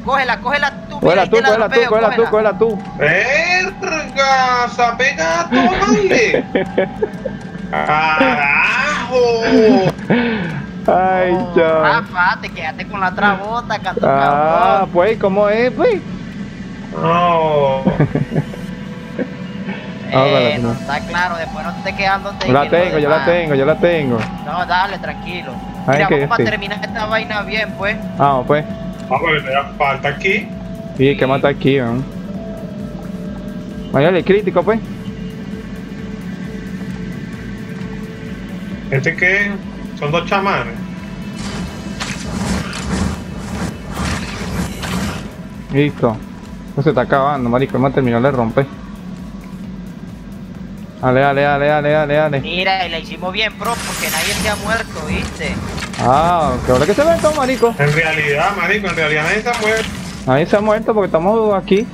Cógela tú. Cógela tú. ¡Verga! ¡Sapega tú, madre! ¡Carajo! ¡Ay, chao! Rafa, te quedaste con la trabota, cabrón. Ah, pues, ¿cómo es, pues? No. No está claro, después no te estés quedando. Yo la tengo. No, dale, tranquilo. Mira, vamos para terminar esta vaina bien, pues. Vamos, pues. Vamos, me da falta aquí. Sí, que mata aquí, vamos. Váyale, crítico, pues. ¿Este qué? Son dos chamanes. Listo. No se está acabando, marico. Me terminó de romper. Dale. Mira, y la hicimos bien, bro, porque nadie se ha muerto, ¿viste? Ah, que ahora que se muerto, marico. En realidad nadie se ha muerto. Nadie se ha muerto porque estamos aquí.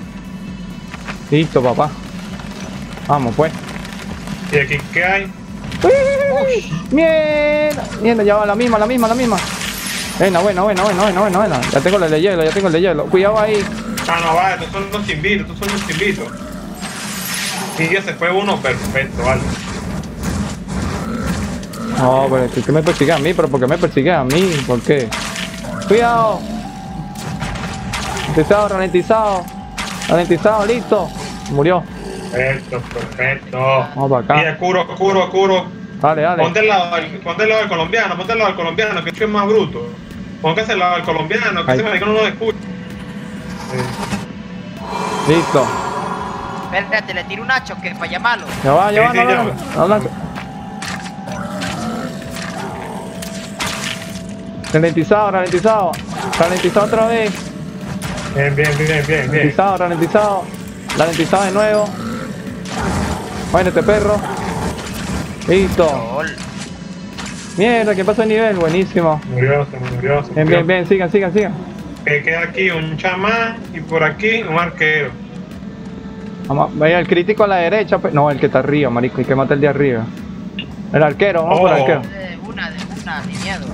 Listo, papá. Vamos, pues. ¿Y aquí qué hay? Mierda, ya va, la misma. Buena. Ya tengo el de hielo, Cuidado ahí. Ah, no, vale, estos son los chimbitos. Y ya se fue uno, perfecto, vale. No, pero es que me persigue a mí, ¿Por qué? ¡Cuidado! Ralentizado, listo. Murió. Perfecto. Vamos para acá. Mira, curo. Dale. Ponte el lado del colombiano, que es más bruto. Póngase el lado del colombiano, que ese marico no lo escucha. Listo. Espérate, le tiro un hacho que para llamarlo. Ralentizado otra vez. Bien. Ralentizado de nuevo. Bueno, este perro. Listo. Mierda, que pasó el nivel, buenísimo. Murió. Bien, sigan. Que queda aquí un chamán y por aquí un arquero. Vaya, el crítico a la derecha, no, el que está arriba, marico, hay que matar el de arriba. El arquero, vamos por el arquero. De una, ni miedo.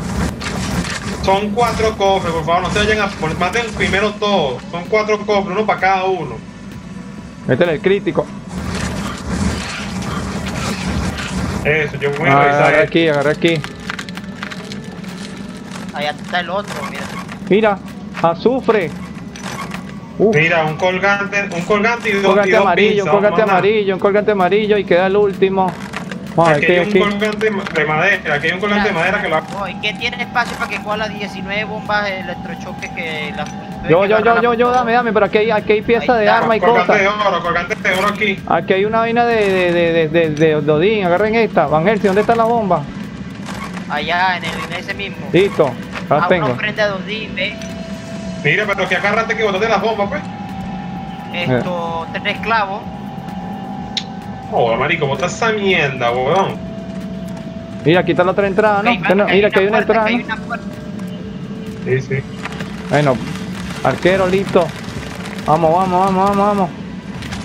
Son 4 cofres, por favor, no se vayan a poner, maten primero todos. Son 4 cofres, uno para cada uno. Este es el crítico. Eso, yo voy a revisar. Agarré aquí. Allá está el otro, mira. Azufre. Mira, un colgante y dos. Un colgante amarillo y queda el último. Aquí hay un colgante de madera, que lo hago. ¿Y qué tiene espacio para que coja las 19 bombas de electrochoque que las... Dame, pero aquí hay piezas de arma y cosas. Colgante de oro aquí. Aquí hay una vaina de Odín, agarren esta. Van Helsing, ¿dónde está la bomba? Allá, en ese mismo. Listo, la tengo. Uno frente a Odín, ve. Mira, pero que agárrate que botaste las bombas, pues. 3 clavos. Oh, marico, bota esa mierda, weón. Mira, aquí está la otra entrada, ¿no? Mira, que hay una entrada. Sí. Bueno, arquero, listo. Vamos.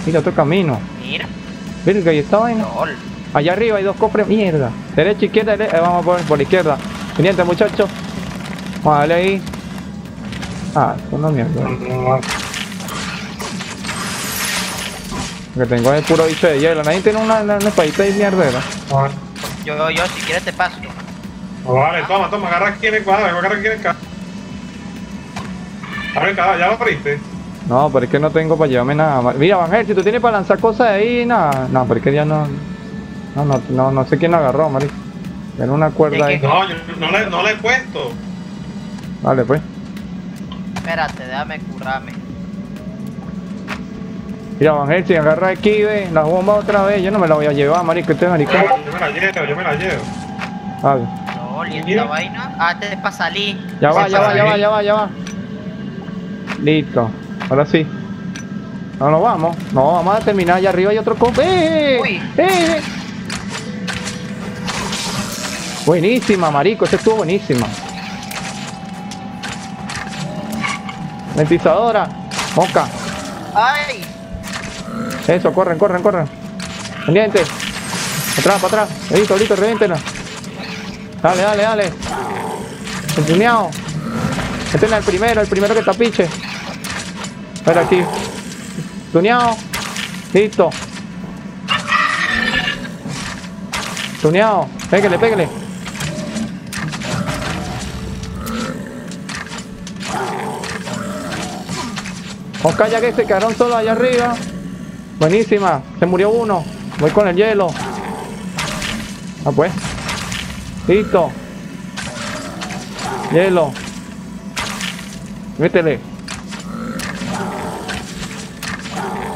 Mira, otro camino. Mira, ahí está, vaina. Allá arriba hay 2 cofres, mierda. Derecha, izquierda, vamos por la izquierda. Pendiente, muchachos. Vamos a darle ahí. Ah, son una mierda. Lo que tengo es el puro bicho de hielo. Nadie tiene una espadita de mierdera. Yo, si quieres te paso. Vale, toma, agarra aquí en el cuadro, Abre el cadáver, ¿ya lo abriste? No, pero es que no tengo para llevarme nada. Mira, Van Helsing, si tú tienes para lanzar cosas de ahí, nada. No, pero es que ya no. No sé quién lo agarró, marico. Era una cuerda ahí. No, yo no la he puesto. Vale, pues. Espérate, déjame curarme. Mira, Van Helsing, agarra aquí, ve, las bombas otra vez. Yo no me la voy a llevar, marico, este maricón. Yo me la llevo. A ver. No, ¿y esta vaina? Ah, este es para salir. Ya va. Listo, ahora sí. No nos vamos. No, vamos a terminar allá arriba y otro cofre. ¡Eh! Buenísima, marico, esta estuvo buenísima. Mentizadora, moca. ¡Ay! Eso, corren. Pendiente. Atrás, para atrás. Listo, reviéntela. Dale. Entuneado. Este es el primero que tapiche. Pero aquí. Tuneado. Listo. Tuneado. Pégale, pégale. Oscar, ya que se quedaron solo allá arriba. Buenísima. Se murió uno. Voy con el hielo. Ah, pues. Listo. Hielo. Métele.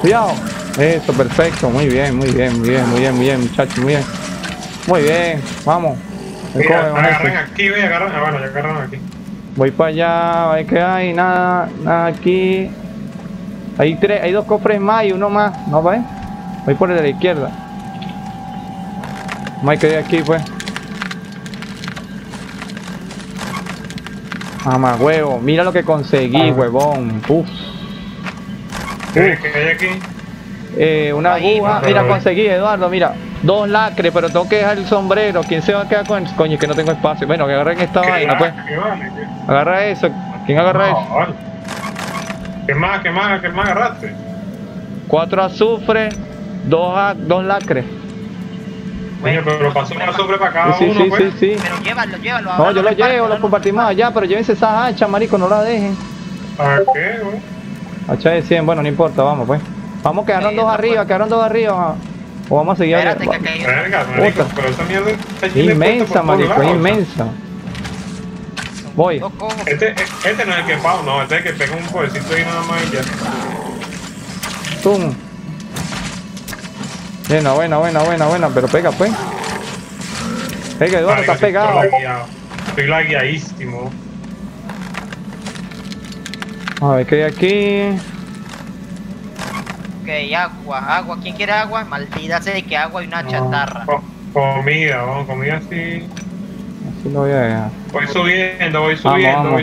Cuidado. Eso, perfecto. Muy bien, muy bien, muy bien, muy bien, muy bien, muchachos, muy bien. Muy bien, vamos. Mira, agarren aquí, voy a agarrar. Ah, bueno, ya agarraron aquí. Voy para allá, a ver qué hay, nada aquí. Hay dos cofres más y uno más, ¿no ves? Voy por el de la izquierda. No hay que ir aquí, pues. Mamá huevo, mira lo que conseguí, huevón. Uff. ¿Qué hay aquí? Una aguja. Mira, conseguí, Eduardo, mira. 2 lacres, pero tengo que dejar el sombrero. ¿Quién se va a quedar con el...? Coño, es que no tengo espacio. Bueno, que agarren esta vaina, pues. Agarra eso. ¿Quién agarra eso? ¿Qué más agarraste? 4 azufre, 2 lacres. Bueno, pero pasó un azufre para cada uno, pues. Sí. Pero llévalo. No, yo lo llevo, lo compartimos allá, pero llévense esas hachas, marico, no las dejen. ¿Para qué, güey? Hacha de 100, bueno, no importa, vamos, pues. Vamos, quedaron dos arriba. O vamos a seguir. Espérate, marico, pero esa mierda está inmensa, marico, es inmensa. Voy. Este no es el que pao, no, este es el que pega un pobrecito y nada más y ya. ¡Tum! Buena, pero pega, pues. Pega, Eduardo, está pegado. Estoy lagueadísimo. A ver, ¿qué hay aquí? Ok, agua. ¿Quién quiere agua? Maldita sea que agua y una chatarra. Comida, vamos, comida así. Así lo voy a dejar. Voy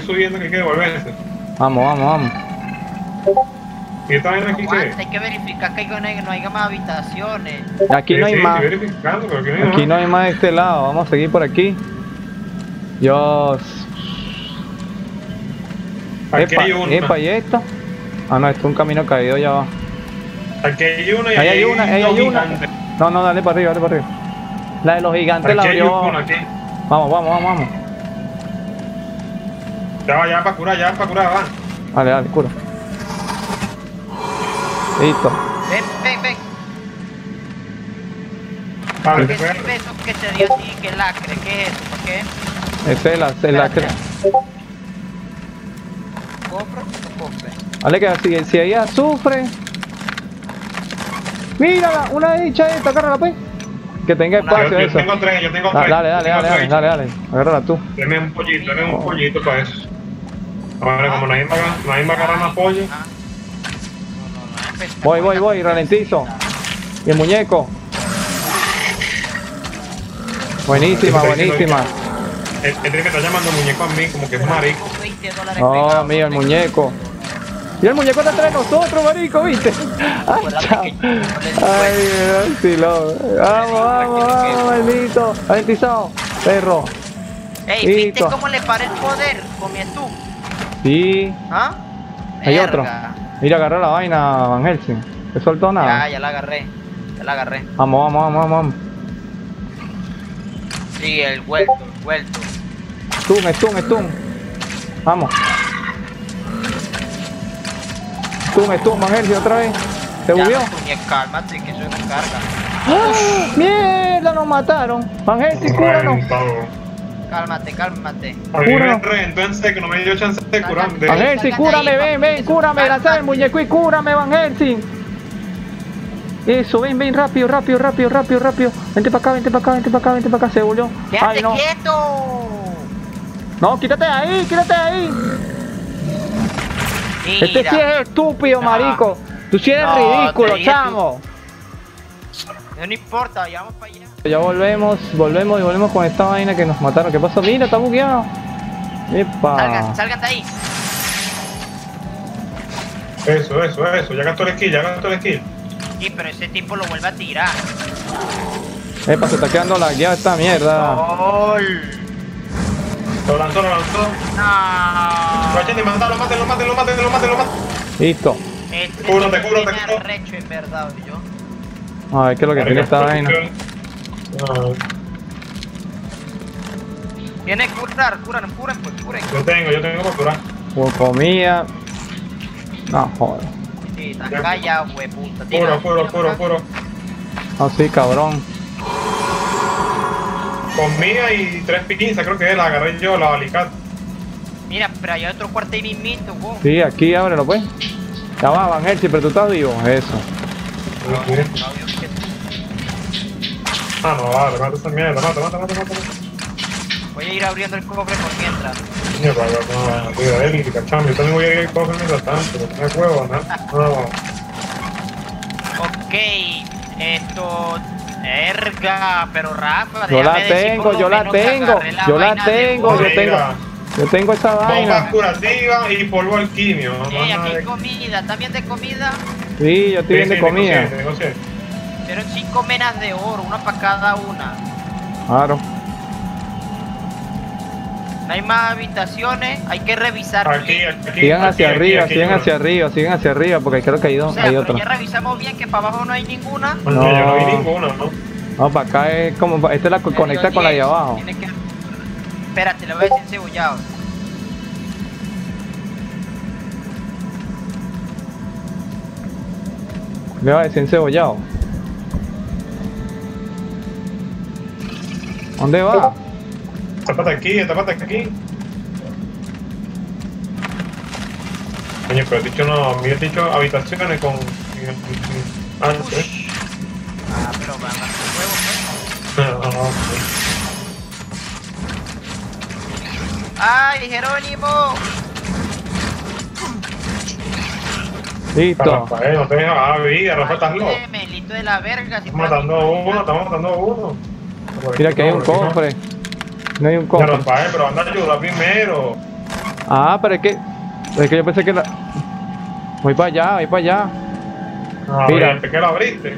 subiendo, que hay que devolverse. Vamos. ¿Y esta vaina aquí qué? Hay que verificar que no haya más habitaciones. Aquí no hay más. Aquí no hay más de este lado. Vamos a seguir por aquí. Dios. Aquí hay una. ¿Y esta? Ah, no, esto es un camino caído, ya va. Aquí hay una y ahí hay una. No, dale para arriba. La de los gigantes la abrió. Vamos. Ya para curar, va. Dale, cura. Listo. Ven. Vale, ¿qué es eso que te dio a ti? ¿Qué lacre? ¿Qué es eso? ¿Por qué? Ese es el lacre. ¿Cofre? Vale, que si ella sufre. Mira, una dicha esta, agárrala, pues. Que tenga espacio. Yo tengo tres. Dale. Agárrala tú. Deme un pollito para eso. Ahora, como nadie me agarra más pollo. Voy, ralentizo. Y el muñeco. Buenísima. El que está llamando muñeco a mí, como que es un marico. Oh, mira, el muñeco. Y el muñeco está entre nosotros, marico, ¿viste? Ay, chao. Ay, si lo... Vamos, maldito. Ralentizado, perro. Ey, ¿viste cómo le paré el poder? Comiendo tú. Sí. ¿Ah? Hay otro. Mira, agarré la vaina, Van Helsing. ¿Te soltó nada? Ya la agarré. Vamos. Sí, el vuelto. Stun. Vamos. Stun, Van Helsing, otra vez. ¿Te huyó? Cálmate, que soy con carga. ¡Ah! ¡Mierda, nos mataron! Van Helsing, cúranos. Cálmate. Cúrame. Entonces que no me dio chance de curarme. Van Helsing, cúrame, ven, cúrame, lanza el muñeco y cúrame, Van Helsing. Eso, ven, rápido. Vente para acá, se volvió. ¡Quédate quieto! No, quítate de ahí. Mira. Este sí es estúpido, marico. Tú sí eres ridículo, chamo. No importa, ya vamos para allá. Ya volvemos con esta vaina que nos mataron. ¿Qué pasó? Mira, está bugueado. Epa. Salgan de ahí. Eso. Ya gastó el skill. Sí, pero ese tipo lo vuelve a tirar. Epa, se está quedando la guía esta mierda. Lo lanzó, lo lanzó. No. Machete, mandalo, mátelo, mátelo, mátelo, mátelo, mátelo. Listo. Cúbrate, cúbrate, cúbrate. A ver, ¿qué es lo que tiene esta vaina? Tiene que curar, curan, curen, pues curen. Yo tengo por curar. Por comida. No, joder. Sí, está callado, hueputa. Puro. Ah, sí, cabrón. Comida y 3 piquinzas, creo que es, la agarré yo, la alicate. Mira, pero hay otro cuarto ahí mismito, güey. Sí, aquí, ábrelo, pues. Ya va, Van Helsing, pero tú estás vivo. Eso. Ah, no, vale, mata esa mierda, mata. Voy a ir abriendo el cofre por mientras. Niño, para acá, no, cuida él, que cachame. Yo también voy a abrir el cofre mientras tanto, no hay huevo, ¿no? Ok, esto. Erga, pero Rafa, yo tengo esa vaina. Bombas curativas y polvo alquimio. Sí, aquí hay comida, ¿también de comida? Sí, yo estoy bien de comida. Pero 5 menas de oro, una para cada una. Claro. No hay más habitaciones, hay que revisar. Aquí, sigan hacia arriba, sigan hacia arriba, porque creo que hay dos. O sea, hay otra. Ya revisamos bien que para abajo no hay ninguna. No, yo no vi ninguna, ¿no? No, para acá es como, esta es la que conecta con la de abajo. Que... Espérate, la voy a decir cebollado. Le voy a decir cebollado. ¿Dónde va? Esta pata aquí. Coño, pero he dicho habitaciones con... Antes. Ah, pero van a hacer huevos, ¿no? ¡Ay, Jerónimo! Listo. Para, no te dejes bajar vida, Rafa, estás loco. Melito de la verga. Estamos matando a uno. Mira que hay un cofre. No hay un cofre. Pero Rafael, pero anda a ayudar primero. Ah, pero es que yo pensé que la... Voy para allá. Ah, mira, ¿por qué la abriste?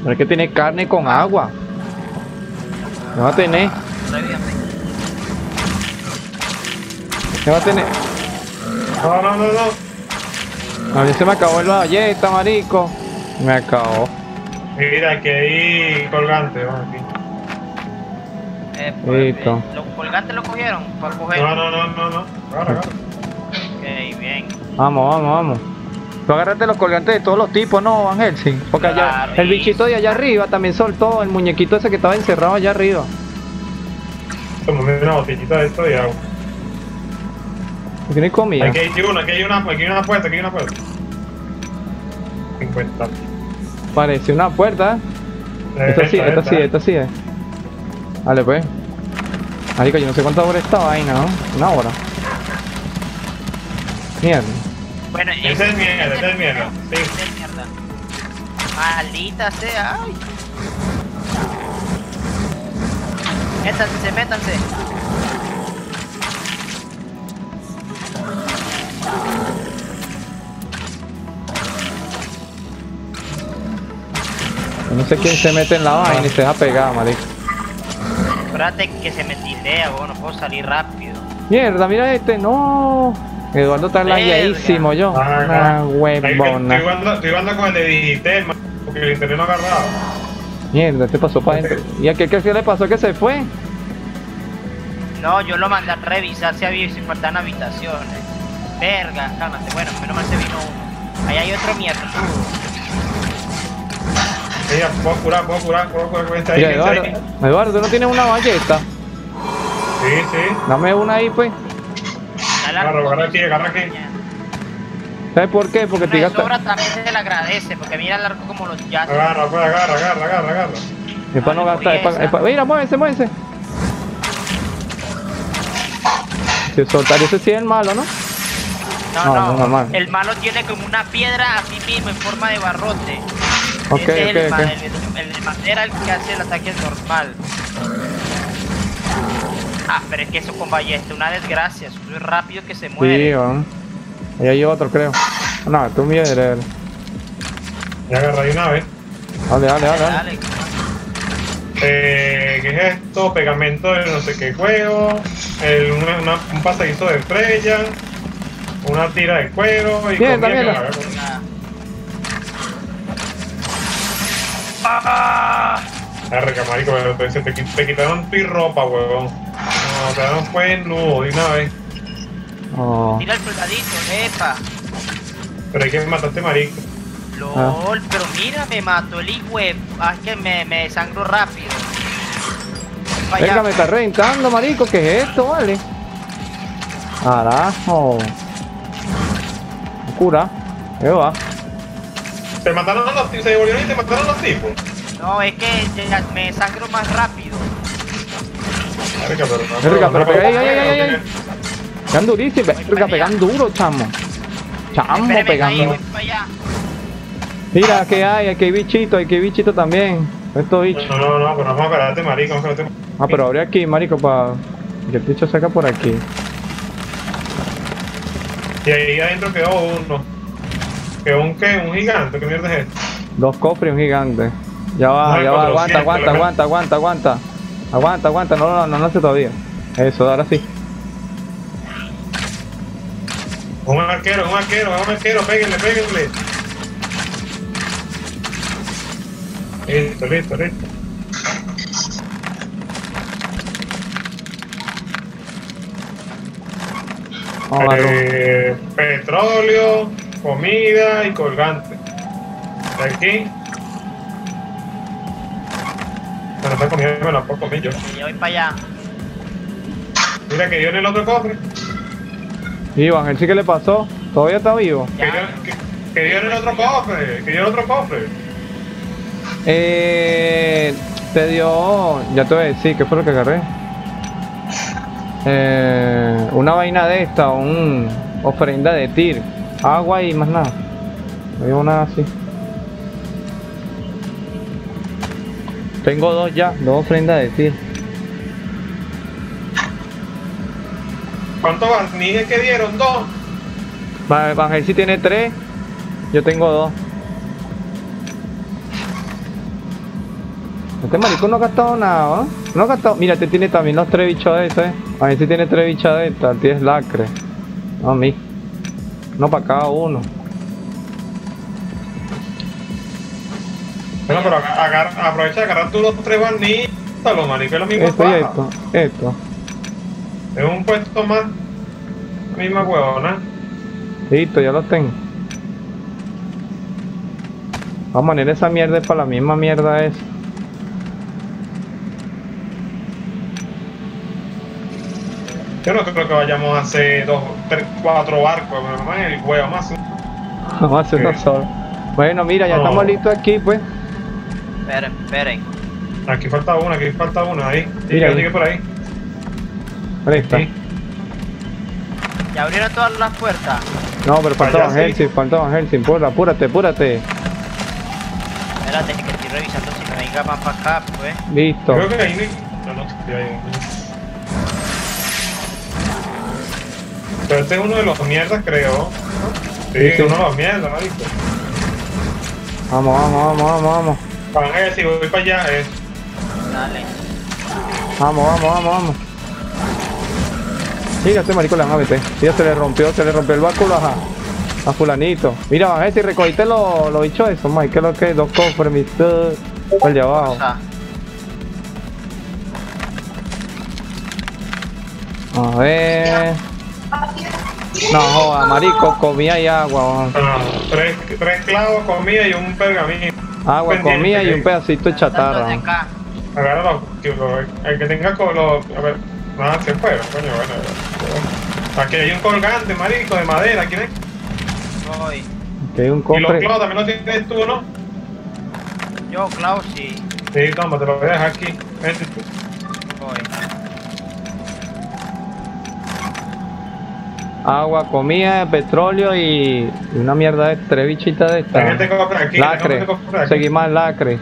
Pero es que tiene carne con agua. ¿Qué va a tener? No. A mí se me acabó la galleta, marico. Me acabó. Mira, que ahí colgante, vamos aquí. ¿Los colgantes lo cogieron? No. Claro. Ok, bien. Vamos. Tú agárrate los colgantes de todos los tipos, ¿no, Van Helsing? Porque allá, el bichito de allá arriba también soltó el muñequito ese que estaba encerrado allá arriba. Como una botellita de esto de agua. ¿Tienes comida? Aquí hay una puerta. 50. Parece una puerta. Esta sí es. Vale, pues. Marico, yo no sé cuántas horas esta vaina, ¿no? Una hora. Mierda. Bueno, ese es mierda. Sí. Ese es mierda. Maldita sea. Ay. Métanse. Yo no sé quién se mete en la vaina y se deja pegar, marico. Espérate que se me tildea, no puedo salir rápido. Mierda, mira este, no. Eduardo está lagueadísimo yo. Una huevona. Estoy jugando con el de Digitel, porque el internet no agarraba. Mierda, este pasó para adentro. ¿Y a qué le pasó que se fue? No, yo lo mandé a revisar si había, si faltan habitaciones. Verga, cálmate, bueno, menos mal se vino uno. Ahí hay otro mierda. Mira, puedo curar con esta ahí. Mira, Eduardo, ¿tú no tienes una ballesta? Sí. Dame una ahí, pues. Claro, agarra aquí. ¿Sabes por qué? Porque te sobra también se le agradece, porque mira el arco como los yates. Agarra. Es para no gastar, es para... Mira, muévese. Si soltar ese sí es el malo, ¿no? No. El malo tiene como una piedra a sí mismo en forma de barrote. Okay. El de madera el que hace el ataque normal. Ah, pero es que eso con ballesta, una desgracia, eso es rápido que se muere. Sí, vamos. Ahí hay otro, creo. No, tú mierda. Ya agarré una vez. Dale. ¿Qué es esto? Pegamento de no sé qué juego, un pasadizo de estrella, una tira de cuero y bien, Arre, camarico, te quitaron tu ropa, huevón. No, te dieron cuerno, de una vez. Oh. Mira el soldadito, epa. Pero hay que matarte, marico. LOL, pero mira, me mató el web. Ah, es que me sangro rápido. Venga, me está reventando, marico. ¿Qué es esto, vale? Carajo. Cura. ¿Qué va? ¿Te mataron a los tipos? ¿Se devolvieron y te mataron a los tipos? No, es que me sangro más rápido. Verga, pero pega ahí, ahí. Pegan durísimo, verga, pegan duro, chamo. Chamo, pegando. Mira, que hay, aquí hay bichito, también. Estos bichos. No, pero vamos a pararte, marico. Ah, pero abre aquí, marico, para que el bicho saca por aquí. Y ahí adentro quedó uno. ¿Quedó un qué? ¿Un gigante? ¿Qué mierda es esto? Dos cofres y un gigante. Ya va, aguanta, no hace todavía. Eso, ahora sí. Un arquero, péguenle. Listo. Petróleo, comida y colgante. Aquí. Pero esta comida me la puedo comer yo. Yo voy para allá. Mira que dio en el otro cofre. Y Van Helsing, ¿qué le pasó? ¿Todavía está vivo? Que dio en el otro cofre. Te dio... Ya te voy a decir, ¿qué fue lo que agarré? Una vaina de esta, ofrenda de tir. Agua y más nada. No dio nada así. Tengo dos ofrendas de tir. ¿Cuántos barnices que dieron? ¿Dos? Van Helsing tiene 3. Yo tengo 2. Este maricón no ha gastado nada, ¿eh? No ha gastado. Mira, este tiene también los 3 bichos de estos, ¿eh? Van Helsing tiene 3 bichos de estos. Este es lacre. No, mi. Uno para cada uno. Bueno, pero aprovecha de agarrar tú los 3 barnices. Los maricos es lo mismo. Esto. Es un puesto más. Misma huevona. Listo, ya lo tengo. Vamos a poner esa mierda, es para la misma mierda esa. Yo no creo que vayamos a hacer 2, 3, 4 barcos, pero más el huevo, más uno. Vamos a hacer uno solo. Bueno, mira, ya estamos listos aquí, pues. Esperen. Aquí falta uno, ahí. Mira, sigue por ahí. Presta. Sí. ¿Ya abrieron todas las puertas? No, pero falta Van Helsing, apúrate. Espérate, que estoy revisando si me venga más para acá, pues. Listo. Creo que ahí no estoy ahí. Pero este es uno de los mierdas, creo. Sí. Uno de los mierdas, marico. Vamos. Van Helsing, voy para allá, Dale. Vamos. Mira, este marico la van a meter. Mira, se le rompió el báculo a fulanito. Mira, Van Helsing, recogiste los bichos esos, Mike. ¿Qué es lo que es? 2 cofres, mi... el de abajo. A ver... No joda, marico, comida y agua. 3 clavos, comida y un pergamino. Agua, comida y un pedacito de chatarra. Agárralo, el que tenga color... A ver... Ah, se fue, coño, bueno. Aquí hay un colgante, marico, de madera, ¿quién es? Voy. Aquí hay un cofre. Y los clavos también los tienes tú, ¿no? Yo, clavos, sí. Sí, toma, te lo voy a dejar aquí. Vente tú. Voy. Agua, comida, petróleo y una mierda de 3 bichitas de estas. Lacre. Seguimos al lacre.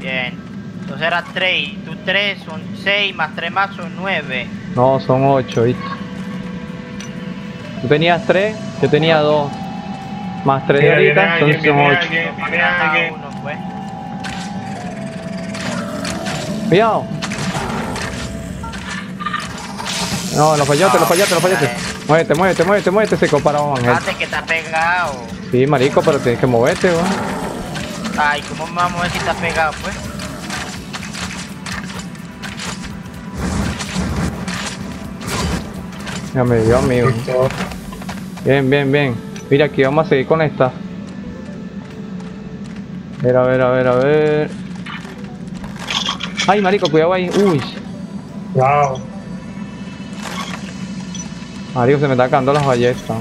Bien. Entonces era 3, tú 3 son 6, más 3 más son 9. No, son 8, ¿viste? Tú tenías 3, yo tenía 2. Más 3 de ahorita, entonces son 8. Pues. Cuidado. No, lo fallaste, no, lo fallaste, lo fallaste. Muévete, muévete, muévete, muévete, seco, para Van Helsing. Que está pegado. Sí, marico, pero tienes que moverte, weón. Ay, ¿cómo me va a mover si está pegado, pues? Ya me dio, amigo. Bien, bien, bien. Mira, aquí vamos a seguir con esta. A ver, a ver, a ver, a ver. Ay, marico, cuidado ahí. Uy. Wow. Marico, se me está cagando las ballestas.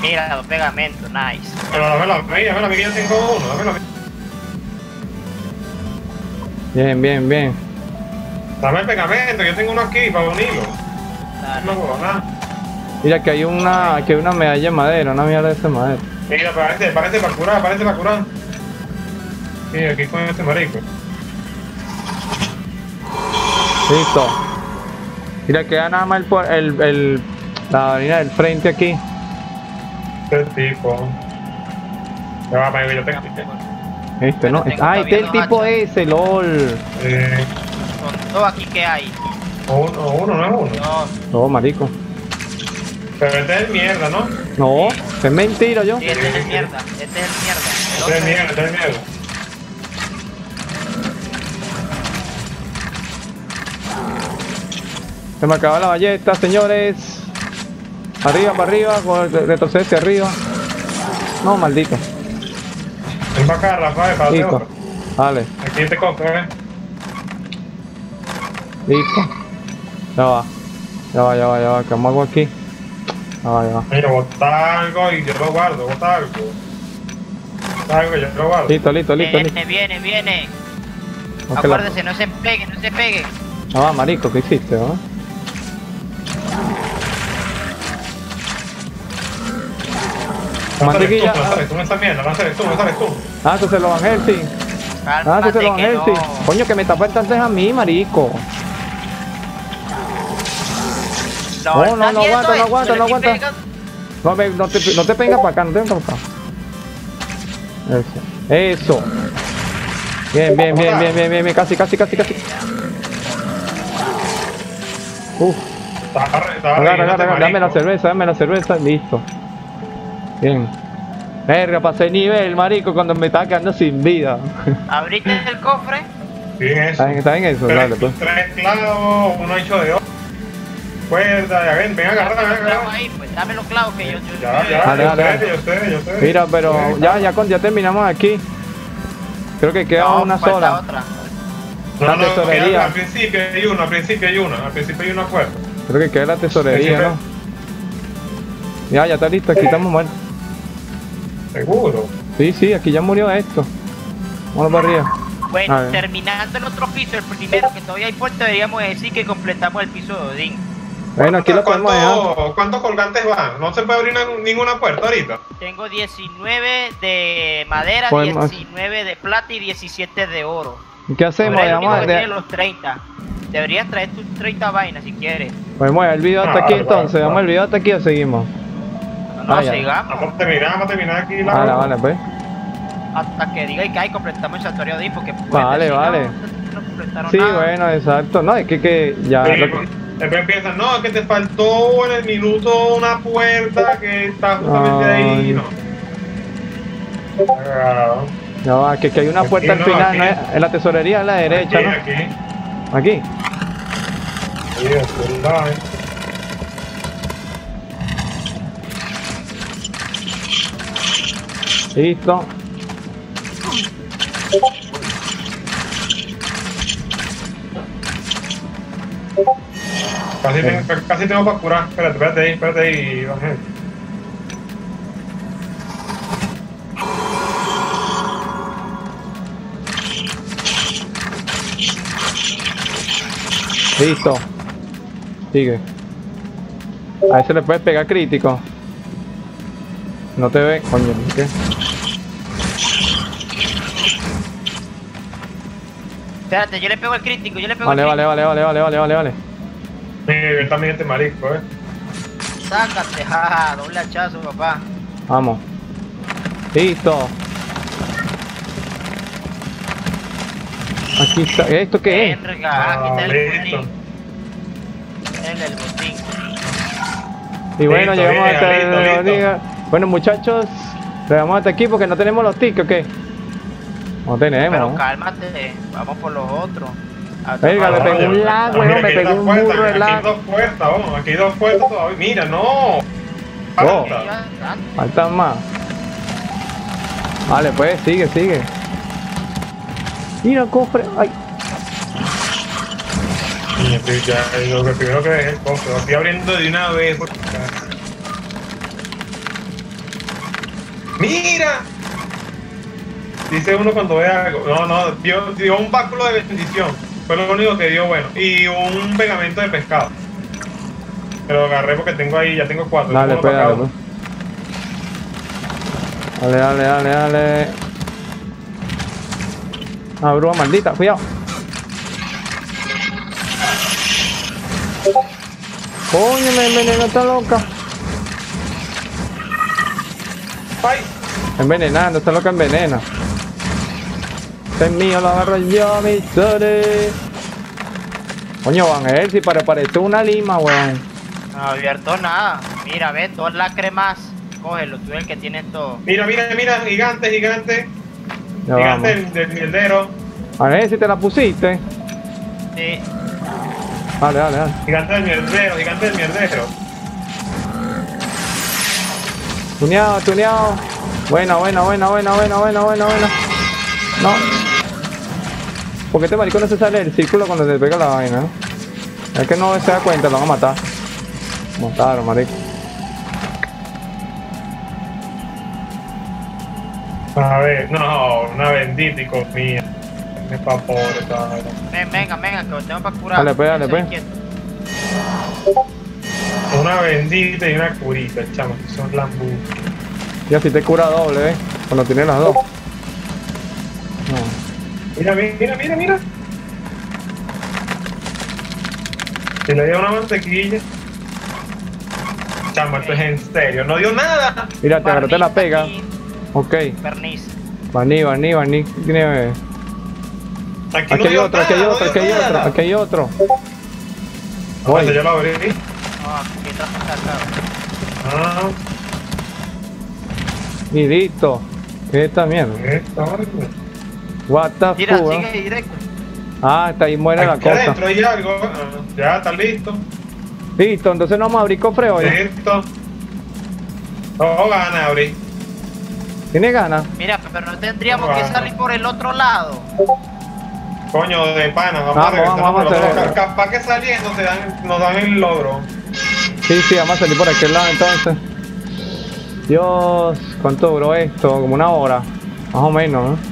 Mira, los pegamentos, nice. Pero dámelo a mí que yo tengo uno, dámelo a mí. Bien, bien, bien. Dame el pegamento, yo tengo uno aquí para unirlo. No puedo nada. Mira que hay una. Que hay una medalla de madera, una mierda de esa madera. Mira, parece para curar, parece para curar. Sí, aquí con este marico. Listo. Mira, queda nada más la avenida del frente aquí. Este tipo. Ya va, yo tengo. Este no, ay, este es el tipo ese, lol. Todo aquí que hay. Uno, no es uno. No, marico. Pero este es el mierda, ¿no? No, es mentira yo. Sí, este es el mierda, este es el mierda. Este es el mierda, este es el mierda. Se me acaba la ballesta, señores. Arriba, para arriba, retrocede hacia arriba. No, maldito. Ven para acá, Rafael, para listo. Dale. Aquí te compra, ¿eh? Listo. Ya va. Ya va, ya va, ya va. ¿Qué hago aquí? Ya va, ya va. Mira, bota algo y yo lo guardo. Bota algo. Bota algo y yo lo guardo. Listo, listo, listo. Viene, viene, viene. Acuérdese, no se pegue, no se pegue. Ya va, marico, ¿qué hiciste, va? Mantequilla. Tú no estás viendo, no sabes tú. Ah, tú se lo Van Helsing. Ah, tú se lo Van Helsing. No. Coño, que me tapas entonces a mí, marico. No, no, no aguanta, no aguanta, no aguanta. No te pegas para acá, no te vengas para acá. Eso. Bien, bien, bien, bien, bien, bien, bien, casi. Agarra, dame la cerveza, listo. Bien. Verga, pasé nivel, marico, cuando me estaba quedando sin vida. ¿Abriste el cofre? Está bien eso, dale pues. Tres clavos, uno hecho de oro. Cuerda, ya ven, agarra. Ahí, pues, dame los clavos que yo. Dale. Mira, pero ya terminamos aquí. Creo que queda una sola. La tesorería. Al principio hay una cuerda. Creo que queda la tesorería, ¿no? Ya está listo, aquí estamos mal. ¿Seguro? Sí, aquí ya murió esto. Vamos para arriba. Bueno, terminando el otro piso, el primero que todavía hay puerto, deberíamos decir que completamos el piso de Odín. Bueno, aquí lo podemos dejar. ¿Cuántos colgantes van? ¿No se puede abrir ninguna puerta ahorita? Tengo 19 de madera, 19 de plata y 17 de oro. ¿Qué hacemos? Vamos a los 30. Deberías traer tus 30 vainas si quieres. Podemos dejar el video hasta aquí entonces. Vamos al video hasta aquí o seguimos. No, sigamos. Vamos a terminar aquí la. Vale, pues. Hasta que diga y que ahí completamos el santuario de Odín, porque vale. No, sí, nada. Bueno, exacto. No, es que ya. Sí, después piensan, no, es que te faltó en el minuto una puerta que está justamente ahí. No, que hay una puerta aquí, al final, no es, en la tesorería a la derecha. Aquí. Sí, es verdad, Listo. Casi tengo para curar. Espérate ahí, Ángel. Listo. Sigue. A ese le puedes pegar crítico. No te ve, coño, ¿qué? Espérate, yo le pego el crítico. Vale. Sí, también este marisco, Sácate, jaja, doble hachazo, papá. Vamos. Listo. Aquí está. ¿Esto qué es? Aquí está el botín. El botín. Y bueno, listo, llegamos hasta el... Bueno, muchachos, le vamos hasta aquí porque no tenemos los tickets, ¿ok? No tenemos. Pero cálmate, vamos por los otros. Verga, le pegó un lag, weón, me pegó un burro de lag. Aquí hay dos puertas, vamos, aquí hay dos puertas todavía. Mira, no. Faltan más. Vale, pues, sigue, sigue. Mira, cofre, ay. Lo primero que es el cofre, lo estoy abriendo de una vez. ¡Mira! Dice uno cuando ve algo. No, no, dio un báculo de bendición. Fue lo único que dio bueno. Y un pegamento de pescado. Pero lo agarré porque tengo ahí, ya tengo 4. Dale, pégale, pues. Dale, dale, dale, dale. Ah, broma maldita, cuidado. Coño, me envenenó esta loca. ¡Ay! Envenenando, esta loca envenena. Este es mío, lo agarro yo, mi sole. Coño, Van Helsing, para parecer una lima, weón. No abierto nada. Mira, ve, todas las cremas. Cógelo, tú eres el que tiene todo. Mira, mira, mira, gigante, gigante. Ya gigante del mierdero. A ver si te la pusiste. Sí. Dale, dale, dale. Gigante del mierdero, gigante del mierdero. Tuneado, tuneado. Buena, buena, buena, buena, buena, buena, buena, buena. No. Porque este maricón no se sale del círculo cuando se pega la vaina. Es que no se da cuenta, lo van a matar. Mataron, marico. A ver, no, una bendita y comida. Es pa' pobre, cabrón. Venga, venga, que lo tengo para curar. Dale, pues, dale, pues. Una bendita y una curita, chamo, que son lambú. Ya si te cura doble, cuando tiene las dos. No. Mira, mira, mira, mira. Se le dio una mantequilla. Chamo, esto es en serio, no dio nada. Mira, te agarraste la pega. Ok. Verniz. Vaní, vaní, vaní. Aquí hay otro, aquí hay otro, aquí hay otro, aquí hay otro. Oye, yo lo abrí. Ah, aquí está sacado. Ah. Y listo. ¿Qué es esta mierda? What the fuck? Mira, sigue directo. Ah, está ahí muere la cosa. Adentro hay algo. Ya, está listo. Listo, entonces no vamos a abrir cofre hoy. Listo. No gana abrir. ¿Tiene ganas? Mira, pero no tendríamos que salir por el otro lado. Coño, de pana, vamos a hacer. Capaz que saliendo nos dan el logro. Sí, sí, vamos a salir por aquel lado entonces. Dios, ¿cuánto duró esto? Como una hora, más o menos, ¿eh?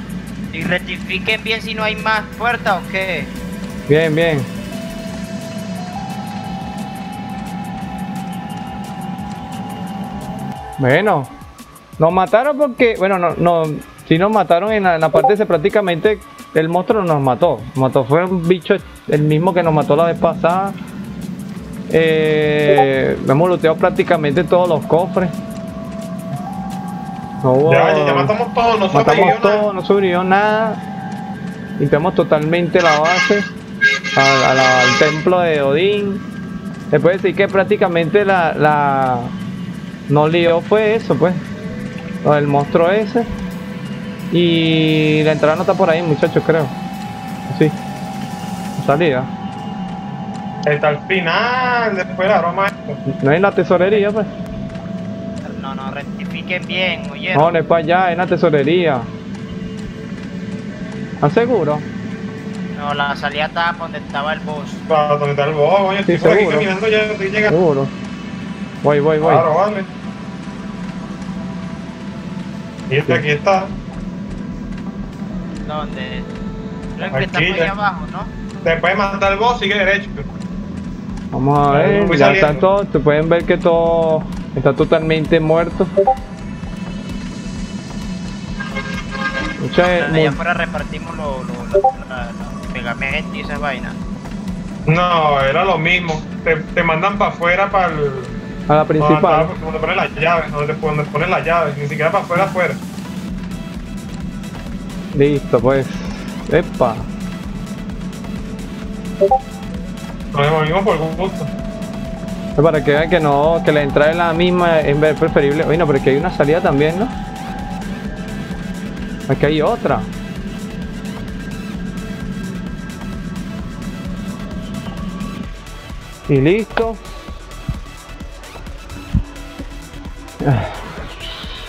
Y rectifiquen bien si no hay más puertas o qué. Bien, bien. Bueno, nos mataron porque, bueno, si nos mataron en la parte ese, prácticamente el monstruo nos mató. Fue un bicho el mismo que nos mató la vez pasada. Hemos looteado prácticamente todos los cofres. No hubo, ya matamos todo, no sobrevivió nada. Limpiamos totalmente la base al templo de Odín. Se puede decir que prácticamente la nos lió fue eso, pues. Lo del monstruo ese. Y la entrada no está por ahí, muchachos, creo. Sí. La salida. Está al final, después la broma. No hay la tesorería, pues. No, rectifiquen bien, oye. No, no es para allá, es la tesorería. ¿Estás seguro? No, la salida está donde estaba el boss. Claro, donde está el boss, oye, estoy por aquí caminando, ya estoy llegando. Seguro. Voy. Claro, vale. Y este aquí está. ¿Dónde? Creo que está por ahí abajo, ¿no? Te puedes matar el boss, sigue derecho. Vamos a ver, ya están todos, te pueden ver que todo está totalmente muerto. Allá afuera repartimos los pegamentos y esas vainas. No, era lo mismo. Te mandan para afuera, para el... A la principal. Donde pones las llaves, donde pones las llaves. Ni siquiera para afuera, afuera. Listo, pues. ¡Epa! Nos movimos por gusto. Para que vean que no, que la entrada es la misma, es preferible. Oye, no, pero que hay una salida también, ¿no? Aquí hay otra. Y listo.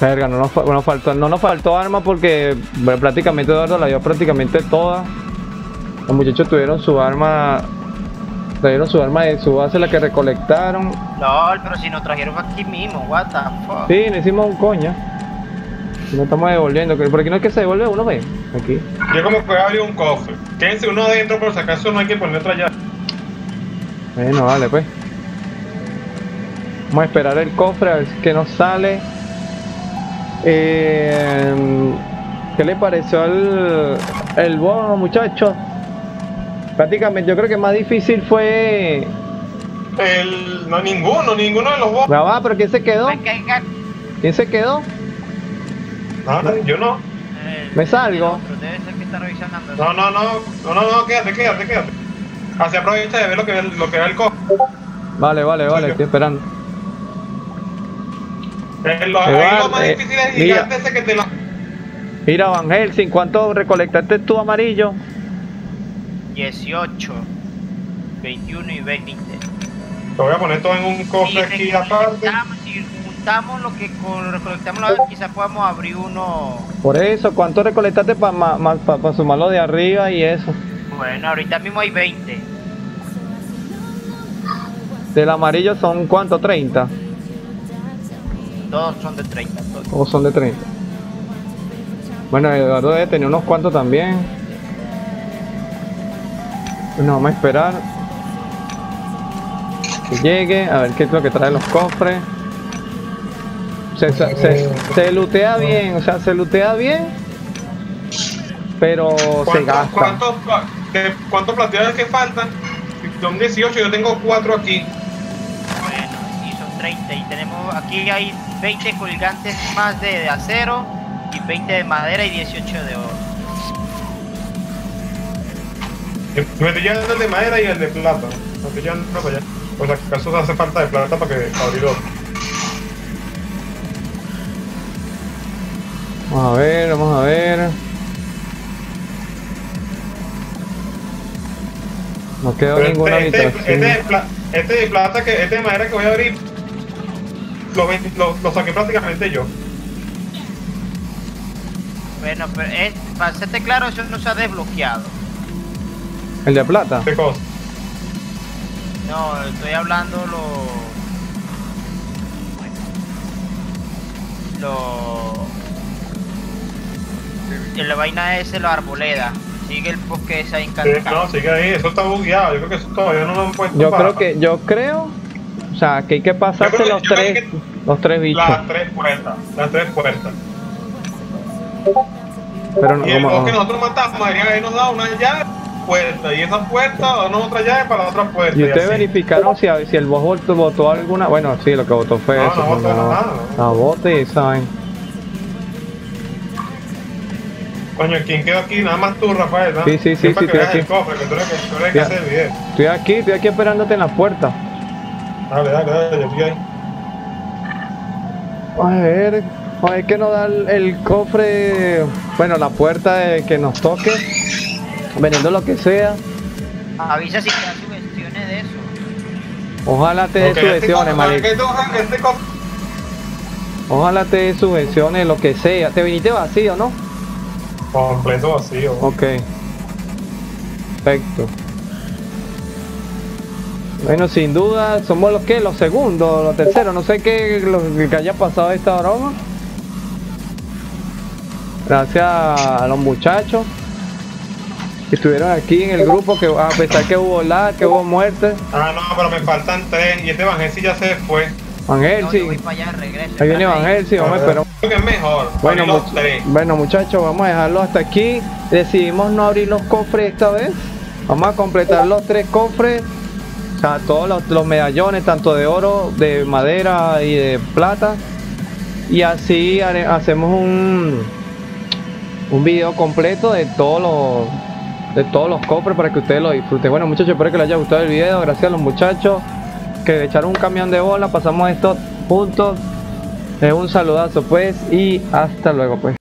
Verga, no nos faltó arma porque bueno, prácticamente Eduardo la dio prácticamente toda. Los muchachos tuvieron su arma. Trajeron su arma de su base, la que recolectaron. LOL, pero si nos trajeron aquí mismo, what the fuck. Sí, no hicimos un coño. No estamos devolviendo, por aquí no es que se devuelve uno, ve. Aquí. Yo como que abrir un cofre. Quédense uno adentro, por si acaso no hay que poner otra llave. Bueno, vale pues. Vamos a esperar el cofre, a ver qué nos sale. ¿Qué le pareció el bono, muchachos? Prácticamente yo creo que más difícil fue... No, ninguno de los bonos. No, pero ¿quién se quedó? ¿Quién se quedó? No, yo no. ¿Me salgo? No, quédate. Así aprovecha de ver lo que ve el cojo. Vale, estoy esperando. Lo más difícil es gigante ese que te lo... Mira, Van Helsing, ¿cuánto recolectaste tú amarillo? 18, 21 y 20. Lo voy a poner todo en un cofre aquí aparte. Si juntamos lo que recolectamos la vez, quizás podamos abrir uno. Por eso, ¿cuánto recolectaste para sumarlo de arriba y eso? Bueno, ahorita mismo hay 20. Del amarillo son ¿cuánto? 30. Todos son de 30. Todos son de 30. Bueno, Eduardo debe tener unos cuantos también. Bueno, vamos a esperar que llegue, a ver qué es lo que trae los cofres. Se lootea bien, o sea, pero se gasta. ¿Cuántos plateados que faltan? Son 18, yo tengo 4 aquí. Bueno, sí, son 30 y tenemos, aquí hay 20 colgantes más de acero y 20 de madera y 18 de oro. Me estoy llevando el de madera y el de plata. Me estoy llevando el para allá. Pues acaso hace falta de plata para que abrir otro. Vamos a ver. No quedó ninguna habitación. Este de madera que voy a abrir, lo saqué prácticamente yo. Bueno, pero para serte claro, eso no se ha desbloqueado. ¿El de plata? ¿Qué cosa? No, estoy hablando la vaina es la arboleda. Sigue el bosque esa encantada. Sí, no, sigue ahí, eso está bugueado. Yo creo que eso todavía no lo han puesto. O sea, que hay que pasarse los tres bichos. Las tres puertas. Pero no, y el bosque nosotros matamos, ahí nos da una llave. Puerta, y esa puerta no otra llave para otra puerta. ¿Y ustedes verificaron si el boss votó alguna? Bueno, sí, lo que votó fue eso. No voté, ¿saben? Coño, ¿quién quedó aquí? Nada más tú, Rafael, ¿no? Sí, estoy aquí. Estoy aquí esperándote en la puerta. Dale, estoy ahí. A ver que nos da el cofre. Bueno, la puerta de que nos toque. Vendiendo lo que sea. Avisa si te da sugestiones de eso. Ojalá te dé sugestiones, marico. Ojalá te dé sugestiones, lo que sea. ¿Te viniste vacío, no? Completo vacío. Ok. Perfecto. Bueno, sin duda, somos los segundos, los terceros. No sé qué lo que haya pasado esta broma. Gracias a los muchachos que estuvieron aquí en el grupo, que a pesar que hubo lag, que hubo muertes. No, pero me faltan 3 y este Van Helsing ya se fue. Van Helsing. Ahí viene Van Helsing, vamos a esperar. Creo que es mejor. Bueno, muchachos, vamos a dejarlo hasta aquí. Decidimos no abrir los cofres esta vez. Vamos a completar los 3 cofres. O sea, todos los medallones, tanto de oro, de madera y de plata. Y así hacemos un video completo de todos los cofres para que ustedes lo disfruten. Bueno, muchachos, espero que les haya gustado el video. Gracias a los muchachos que echaron un camión de bola. Pasamos estos puntos. Un saludazo pues y hasta luego pues.